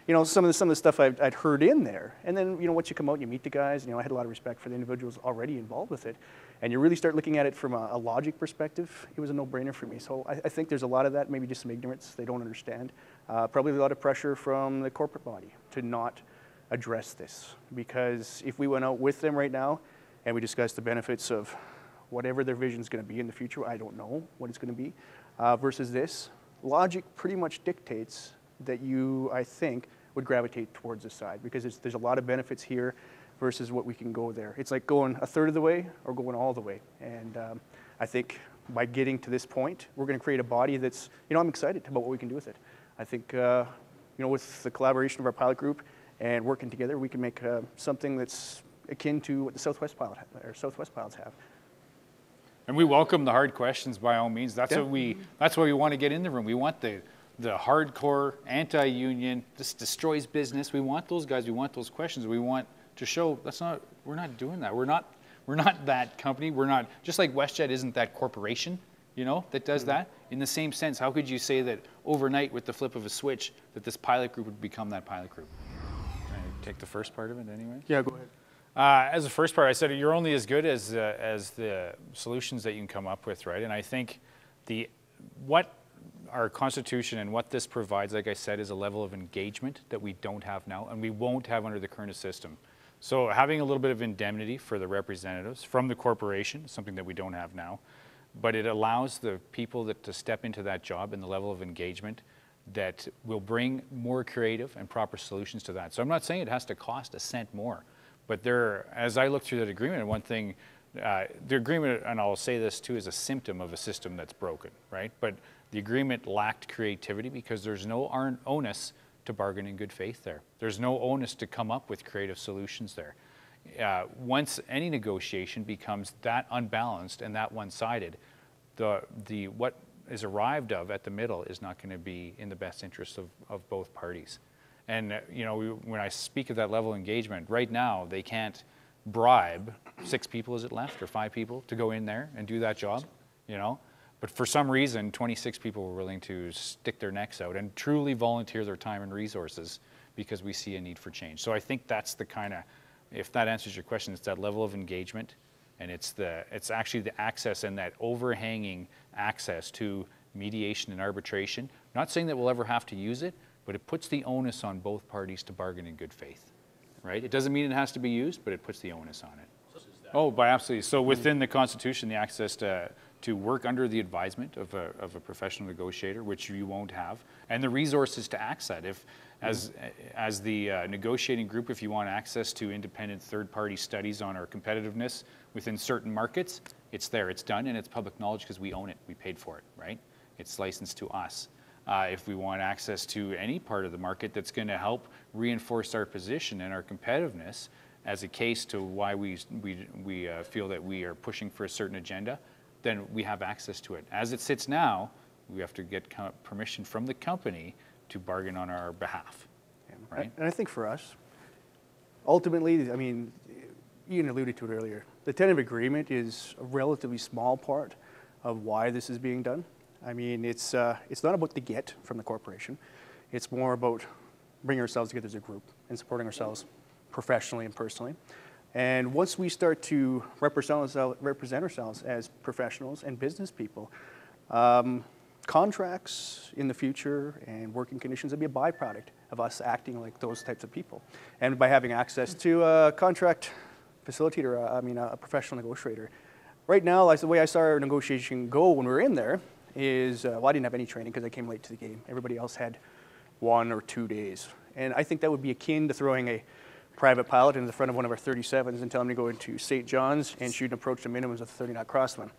you know, some of the stuff I'd heard in there, and then, you know, once you come out and you meet the guys, you know, I had a lot of respect for the individuals already involved with it, and you really start looking at it from a logic perspective. It was a no-brainer for me. So I think there's a lot of that, maybe just some ignorance they don't understand. Probably a lot of pressure from the corporate body to not address this, because if we went out with them right now and we discussed the benefits of whatever their vision is going to be in the future, I don't know what it's going to be, versus this, logic pretty much dictates that you, I think, would gravitate towards this side, because there's a lot of benefits here versus what we can go there. It's like going a third of the way or going all the way. And I think by getting to this point, we're going to create a body that's, you know, I'm excited about what we can do with it. I think, you know, with the collaboration of our pilot group and working together, we can make something that's akin to what the Southwest pilots have. And we welcome the hard questions by all means. That's what that's why we want to get in the room. We want the hardcore, anti-union, this destroys business. We want those guys, we want those questions. We want to show we're not doing that. We're not that company. We're not, just like WestJet isn't that corporation, you know, that does that. In the same sense, how could you say that overnight with the flip of a switch that this pilot group would become that pilot group? Can I take the first part of it anyway? Yeah, go ahead. As the first part, I said you're only as good as the solutions that you can come up with, right? And I think what our Constitution and what this provides, like I said, is a level of engagement that we don't have now and we won't have under the current system. So having a little bit of indemnity for the representatives from the corporation, something that we don't have now, but it allows the people to step into that job and the level of engagement that will bring more creative and proper solutions to that. So I'm not saying it has to cost a cent more, but as I look through that agreement, and one thing, the agreement, and I'll say this too, is a symptom of a system that's broken, right? But the agreement lacked creativity because there's no onus to bargain in good faith there. There's no onus to come up with creative solutions there. Once any negotiation becomes that unbalanced and that one-sided, what is arrived of at the middle is not going to be in the best interest of both parties. And you know, when I speak of that level of engagement, right now they can't bribe six people, is it left, or five people to go in there and do that job, you know? But for some reason, 26 people were willing to stick their necks out and truly volunteer their time and resources because we see a need for change. So I think that's the kind of, if that answers your question, it's that level of engagement, and it's the, it's actually the access and that overhanging access to mediation and arbitration. Not saying that we'll ever have to use it, but it puts the onus on both parties to bargain in good faith, right? It doesn't mean it has to be used, but it puts the onus on it. Oh, by absolutely. So within the Constitution, the access to work under the advisement of a professional negotiator, which you won't have, and the resources to access that. If, as the negotiating group, if you want access to independent third-party studies on our competitiveness within certain markets, it's there, it's done, and it's public knowledge because we own it, we paid for it, right? It's licensed to us. If we want access to any part of the market that's going to help reinforce our position and our competitiveness as a case to why we feel that we are pushing for a certain agenda, then we have access to it. As it sits now, we have to get permission from the company to bargain on our behalf, right? And I think for us, ultimately, I mean, Ian alluded to it earlier, the tentative agreement is a relatively small part of why this is being done. I mean, it's not about the get from the corporation. It's more about bringing ourselves together as a group and supporting ourselves professionally and personally. And once we start to represent ourselves as professionals and business people, contracts in the future and working conditions will be a byproduct of us acting like those types of people. And by having access to a contract facilitator, a professional negotiator. Right now, the way I saw our negotiation go when we were in there is, well, I didn't have any training because I came late to the game. Everybody else had 1 or 2 days. And I think that would be akin to throwing a private pilot in the front of one of our 37s and tell him to go into St. John's and shoot an approach to minimums of 30-knot crosswind.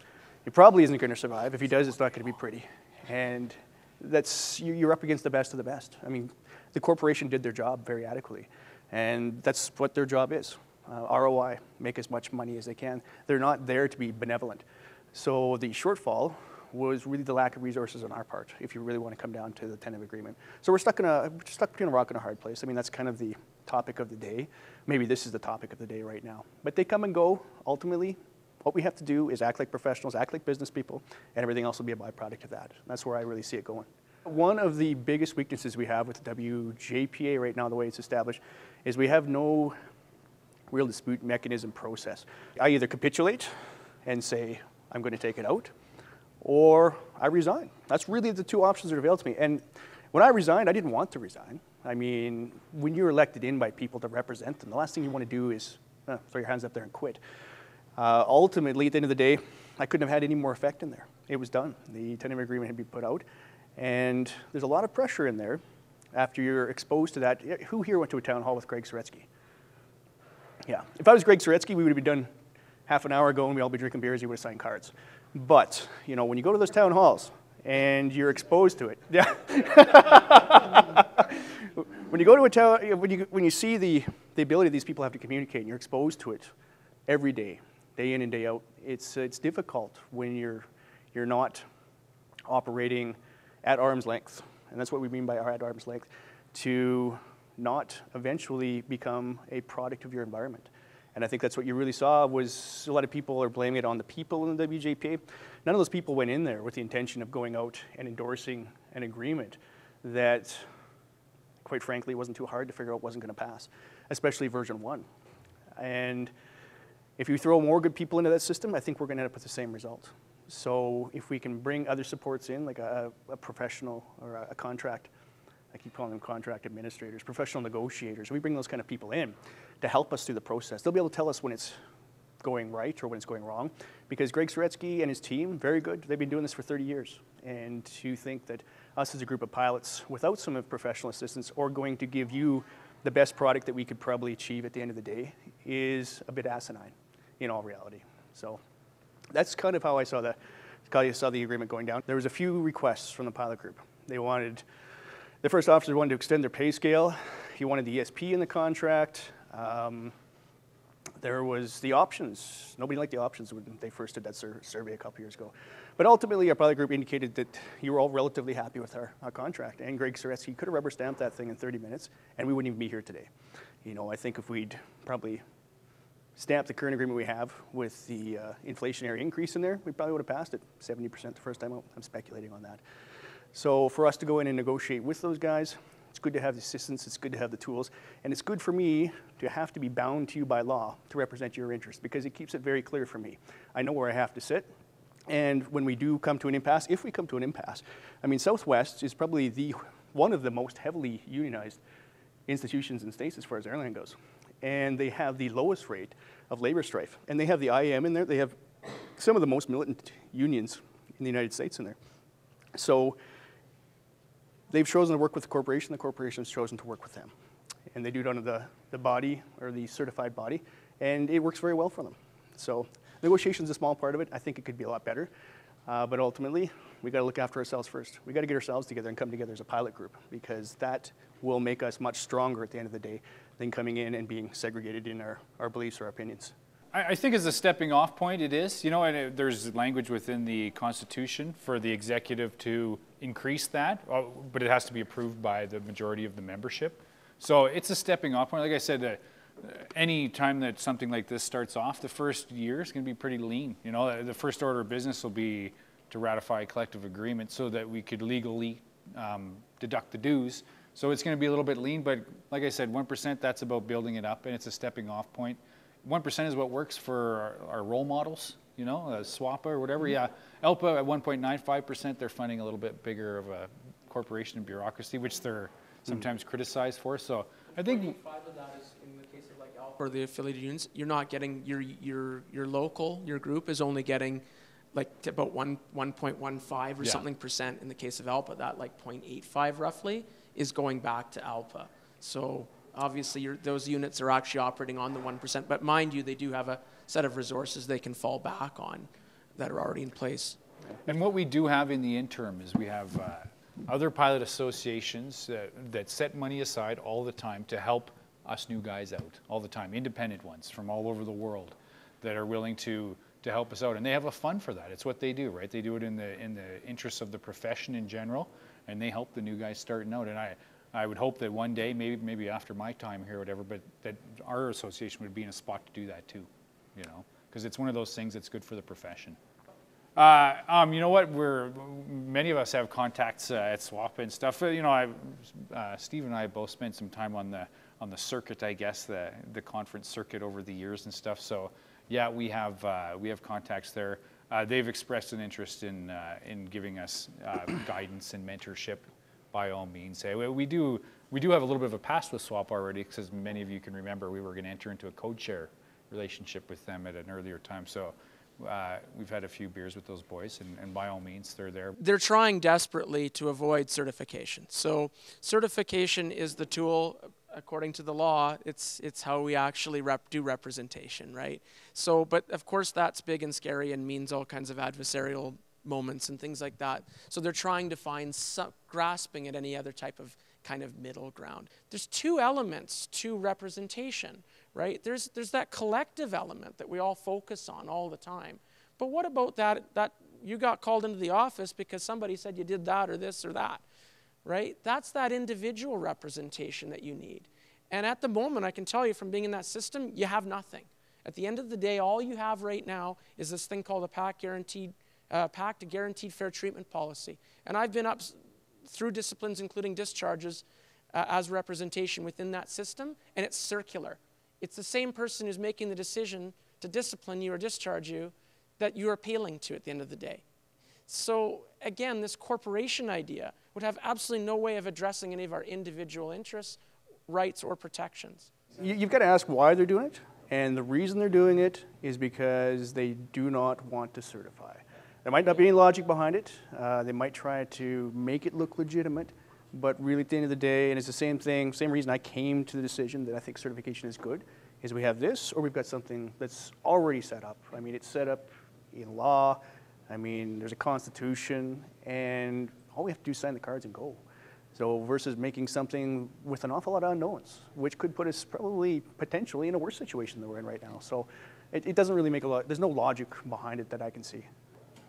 He probably isn't going to survive. If he does, it's not going to be pretty. And that's, you're up against the best of the best. I mean, the corporation did their job very adequately, and that's what their job is. ROI, make as much money as they can. They're not there to be benevolent. So the shortfall was really the lack of resources on our part, if you really want to come down to the tentative agreement. So we're stuck between a rock and a hard place. I mean, that's kind of the topic of the day. Maybe this is the topic of the day right now. But they come and go. Ultimately, what we have to do is act like professionals, act like business people, and everything else will be a byproduct of that. That's where I really see it going. One of the biggest weaknesses we have with the WJPA right now, the way it's established, is we have no real dispute mechanism process. I either capitulate and say, I'm going to take it out, or I resign. That's really the two options that are available to me. And when I resigned, I didn't want to resign. I mean, when you're elected in by people to represent them, the last thing you want to do is throw your hands up there and quit. Ultimately, at the end of the day, I couldn't have had any more effect in there. It was done. The tentative agreement had been put out. And there's a lot of pressure in there after you're exposed to that. Who here went to a town hall with Greg Saretsky? Yeah. If I was Greg Saretsky, we would have been done half an hour ago and we'd all be drinking beers, he would have signed cards. But, you know, when you go to those town halls and you're exposed to it, yeah. When you go to a town, when you see the ability these people have to communicate and you're exposed to it every day, day in and day out, it's difficult when you're not operating at arm's length. And that's what we mean by at arm's length, to not eventually become a product of your environment. And I think that's what you really saw was a lot of people are blaming it on the people in the WJPA. None of those people went in there with the intention of going out and endorsing an agreement that, quite frankly, wasn't too hard to figure out wasn't going to pass, especially version 1. And if you throw more good people into that system, I think we're going to end up with the same result. So if we can bring other supports in, like a professional or a contract, I keep calling them contract administrators, professional negotiators. We bring those kind of people in to help us through the process. They'll be able to tell us when it's going right or when it's going wrong, because Greg Saretsky and his team, very good. They've been doing this for 30 years. And to think that us as a group of pilots, without some professional assistance, are going to give you the best product that we could probably achieve at the end of the day is a bit asinine in all reality. So that's kind of how I saw the agreement going down. There was a few requests from the pilot group. They wanted... The first officer wanted to extend their pay scale. He wanted the ESP in the contract. There was the options. Nobody liked the options when they first did that survey a couple years ago. But ultimately, our pilot group indicated that you were all relatively happy with our contract. And Greg Saretsky could have rubber stamped that thing in 30 minutes, and we wouldn't even be here today. You know, I think if we'd probably stamped the current agreement we have with the inflationary increase in there, we probably would have passed it 70% the first time out. I'm speculating on that. So for us to go in and negotiate with those guys, it's good to have the assistance, it's good to have the tools, and it's good for me to have to be bound to you by law to represent your interest, because it keeps it very clear for me. I know where I have to sit, and when we do come to an impasse, if we come to an impasse, I mean, Southwest is probably one of the most heavily unionized institutions in the States as far as airline goes, and they have the lowest rate of labor strife, and they have the IAM in there, they have some of the most militant unions in the United States in there. So they've chosen to work with the corporation has chosen to work with them. And they do it under the body, or the certified body, and it works very well for them. So negotiation's a small part of it. I think it could be a lot better. But ultimately, we gotta look after ourselves first. We gotta get ourselves together and come together as a pilot group, because that will make us much stronger at the end of the day than coming in and being segregated in our beliefs or our opinions. I think as a stepping off point, it is. You know, and there's language within the Constitution for the executive to increase that, but it has to be approved by the majority of the membership. So it's a stepping off point. Like I said, any time that something like this starts off, the first year is going to be pretty lean. You know, the first order of business will be to ratify a collective agreement so that we could legally deduct the dues. So it's going to be a little bit lean, but like I said, 1%, that's about building it up, and it's a stepping off point. 1% is what works for our role models, you know, SWAPA or whatever. Yeah, ELPA at 1.95%, they're funding a little bit bigger of a corporation and bureaucracy, which they're sometimes criticized for. So I think 5 of that is in the case of like ALPA or the affiliated unions. You're not getting your local, your group is only getting like about 1.15 or something percent. In the case of ALPA, that like 0.85 roughly is going back to ALPA. So obviously, those units are actually operating on the 1%, but mind you, they do have a set of resources they can fall back on that are already in place. And what we do have in the interim is we have other pilot associations that set money aside all the time to help us new guys out all the time, independent ones from all over the world that are willing to help us out. And they have a fund for that. It's what they do, right? They do it in the interests of the profession in general, and they help the new guys starting out. And I would hope that one day, maybe after my time here or whatever, but that our association would be in a spot to do that too, you know, because it's one of those things that's good for the profession. You know what, many of us have contacts at SWAPA and stuff. You know, Steve and I both spent some time on the circuit, I guess, the conference circuit over the years and stuff. So yeah, we have contacts there. They've expressed an interest in giving us guidance and mentorship. By all means, say we do have a little bit of a past with SWAPA already, because many of you can remember we were going to enter into a code share relationship with them at an earlier time. So we've had a few beers with those boys, and by all means, they're there. They're trying desperately to avoid certification. So certification is the tool, according to the law. It's how we actually do representation, right? So, but of course, that's big and scary and means all kinds of adversarial moments and things like that. So they're trying to find some grasping at any other type of kind of middle ground. There's two elements to representation, right? There's that collective element that we all focus on all the time. But what about that you got called into the office because somebody said you did that or this or that, right? That's that individual representation that you need. And at the moment, I can tell you from being in that system, you have nothing. At the end of the day, all you have right now is this thing called a PACT, a guaranteed fair treatment policy. And I've been up through disciplines, including discharges, as representation within that system, and it's circular. It's the same person who's making the decision to discipline you or discharge you that you're appealing to at the end of the day. So again, this corporation idea would have absolutely no way of addressing any of our individual interests, rights, or protections. You've got to ask why they're doing it, and the reason they're doing it is because they do not want to certify. There might not be any logic behind it. They might try to make it look legitimate, but really at the end of the day, and it's the same thing, same reason I came to the decision that I think certification is good, is we have this or we've got something that's already set up. I mean, it's set up in law. I mean, there's a constitution, and all we have to do is sign the cards and go. So versus making something with an awful lot of unknowns, which could put us probably potentially in a worse situation than we're in right now. So it doesn't really make a lot, there's no logic behind it that I can see.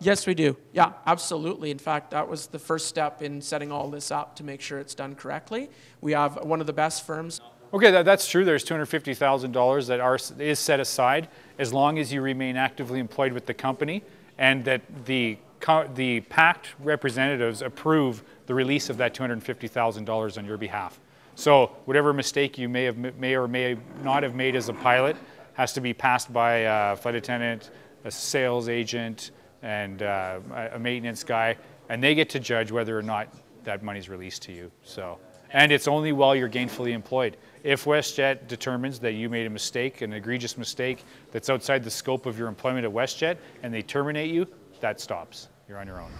Yes, we do. Yeah, absolutely. In fact, that was the first step in setting all this up to make sure it's done correctly. We have one of the best firms. Okay, that's true. There's $250,000 that is set aside as long as you remain actively employed with the company and that the PACT representatives approve the release of that $250,000 on your behalf. So whatever mistake you may or may not have made as a pilot has to be passed by a flight attendant, a sales agent, and a maintenance guy, and they get to judge whether or not that money's released to you. So, and it's only while you're gainfully employed. If WestJet determines that you made a mistake, an egregious mistake that's outside the scope of your employment at WestJet, and they terminate you, that stops. You're on your own.